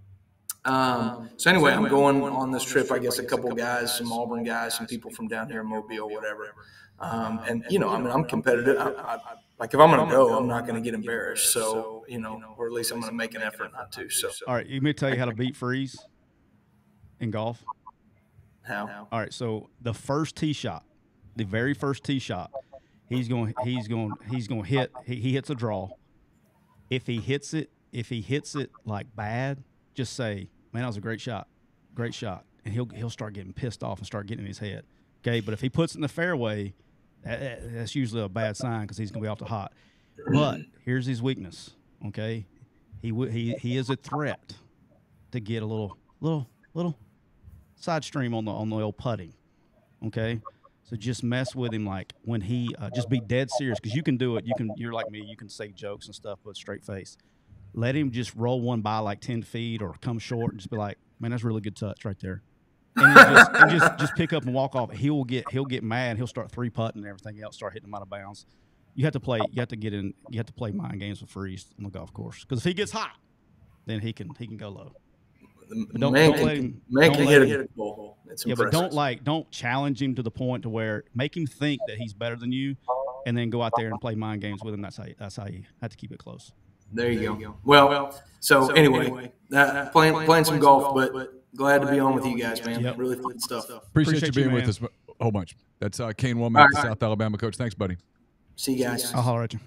So anyway, I'm going on this trip, I guess a couple guys, some Auburn guys, some people from down here in Mobile, whatever. And you know, I mean, I'm competitive. Like if I'm going to go, I'm not going to get embarrassed. So, you know, or at least I'm going to make an effort not to. So, all right. You may tell you how to beat Freeze in golf. How? All right. So the first tee shot, the very first tee shot, he's going to hit, he hits a draw. If he hits it like bad, just say, man, that was a great shot, and he'll start getting pissed off and start getting in his head. Okay, but if he puts it in the fairway, that's usually a bad sign because he's gonna be off the hot. But here's his weakness. Okay, he is a threat to get a little side stream on the old putting. Okay, so just mess with him like when he just be dead serious because you can do it. You're like me. You can say jokes and stuff with a straight face. Let him just roll one by like 10 feet or come short and just be like, man, that's a really good touch right there. And just pick up and walk off. He'll get mad. He'll start three putting and everything else, start hitting them out of bounds. You have to play mind games with Freeze on the golf course. Because if he gets hot, then he can go low. But don't let him, man, don't let him hit a ball. That's impressive. But don't challenge him to the point to where make him think that he's better than you and then go out there and play mind games with him. That's how you have to keep it close. There you go. Well, so anyway, playing some golf, but glad to be on with you guys, man. Yep. Really fun stuff. Appreciate you being with us a whole bunch. That's Kane Womack, South Alabama coach. Thanks, buddy. See you guys. I'll holler at you.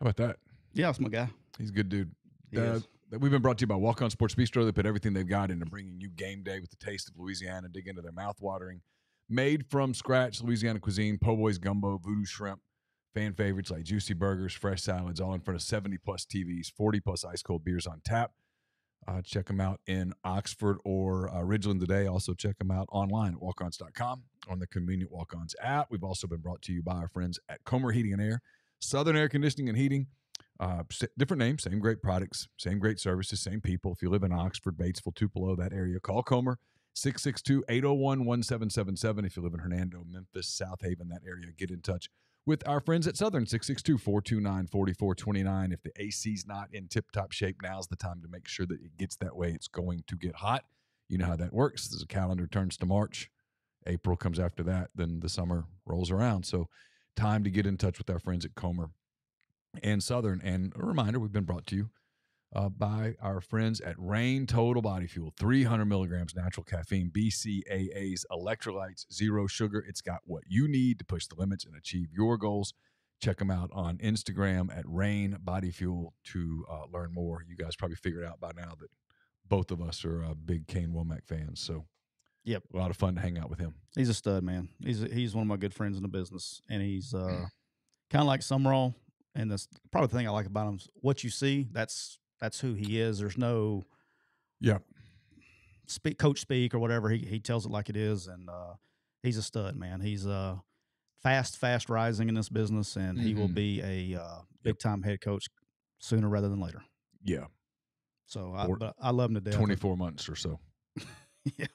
How about that? Yeah, that's my guy. He's a good dude. We've been brought to you by Walk On Sports Bistro. They put everything they've got into bringing you game day with the taste of Louisiana. Dig into their mouthwatering, made from scratch Louisiana cuisine, po' boys, gumbo, voodoo shrimp, fan favorites like juicy burgers, fresh salads, all in front of 70-plus TVs, 40-plus ice-cold beers on tap. Check them out in Oxford or Ridgeland today. Also check them out online at walkons.com on the convenient Walk-Ons app. We've also been brought to you by our friends at Comer Heating and Air, Southern Air Conditioning and Heating. Different names, same great products, same great services, same people. If you live in Oxford, Batesville, Tupelo, that area, call Comer, 662-801-1777. If you live in Hernando, Memphis, South Haven, that area, get in touch with our friends at Southern, 662-429-4429. If the AC's not in tip-top shape, now's the time to make sure that it gets that way. It's going to get hot. You know how that works. As the calendar turns to March, April comes after that, then the summer rolls around. So time to get in touch with our friends at Comer and Southern. And a reminder, we've been brought to you by our friends at Reign Total Body Fuel, 300 milligrams natural caffeine, BCAAs, electrolytes, zero sugar. It's got what you need to push the limits and achieve your goals. Check them out on Instagram at Reign Body Fuel to learn more. You guys probably figured out by now that both of us are big Kane Womack fans. So, yep, a lot of fun to hang out with him. He's a stud, man. He's one of my good friends in the business, and he's kind of like Summerall. And that's probably the thing I like about him is what you see, that's who he is. There's no coach speak or whatever. He tells it like it is, and he's a stud, man. He's fast rising in this business, and he will be a big-time head coach sooner rather than later. Yeah. So I love him to death. 24 months or so. Yeah,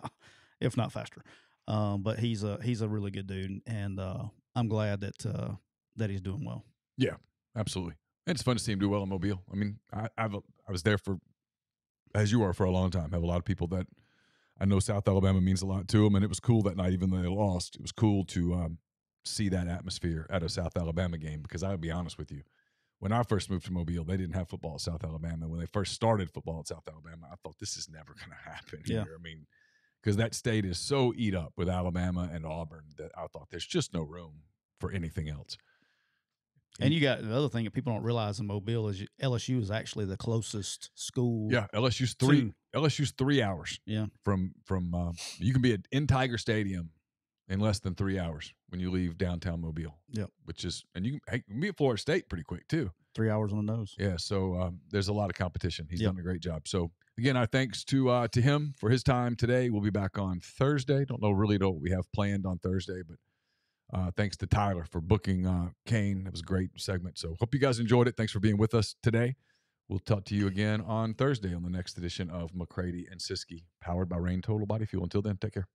if not faster. But he's a really good dude, and I'm glad that he's doing well. Yeah, absolutely. And it's fun to see him do well in Mobile. I mean, I was there for, as you are, for a long time. I have a lot of people that I know South Alabama means a lot to them, and it was cool that night, even though they lost. It was cool to see that atmosphere at a South Alabama game, because I'll be honest with you, when I first moved to Mobile, they didn't have football at South Alabama. When they first started football at South Alabama, I thought, this is never going to happen here. I mean, because that state is so eat up with Alabama and Auburn that I thought there's just no room for anything else. And you got the other thing that people don't realize in Mobile is LSU is actually the closest school. Yeah, LSU's 3 hours. Yeah, from you can be in Tiger Stadium in less than 3 hours when you leave downtown Mobile. Yeah, and you can be at Florida State pretty quick too. 3 hours on the nose. Yeah, so there's a lot of competition. He's done a great job. So again, our thanks to him for his time today. We'll be back on Thursday. Don't know really what we have planned on Thursday, but. Thanks to Tyler for booking Kane. That was a great segment. So hope you guys enjoyed it. Thanks for being with us today. We'll talk to you again on Thursday on the next edition of McCrady and Siskey, powered by Reign Total Body Fuel. Until then, take care.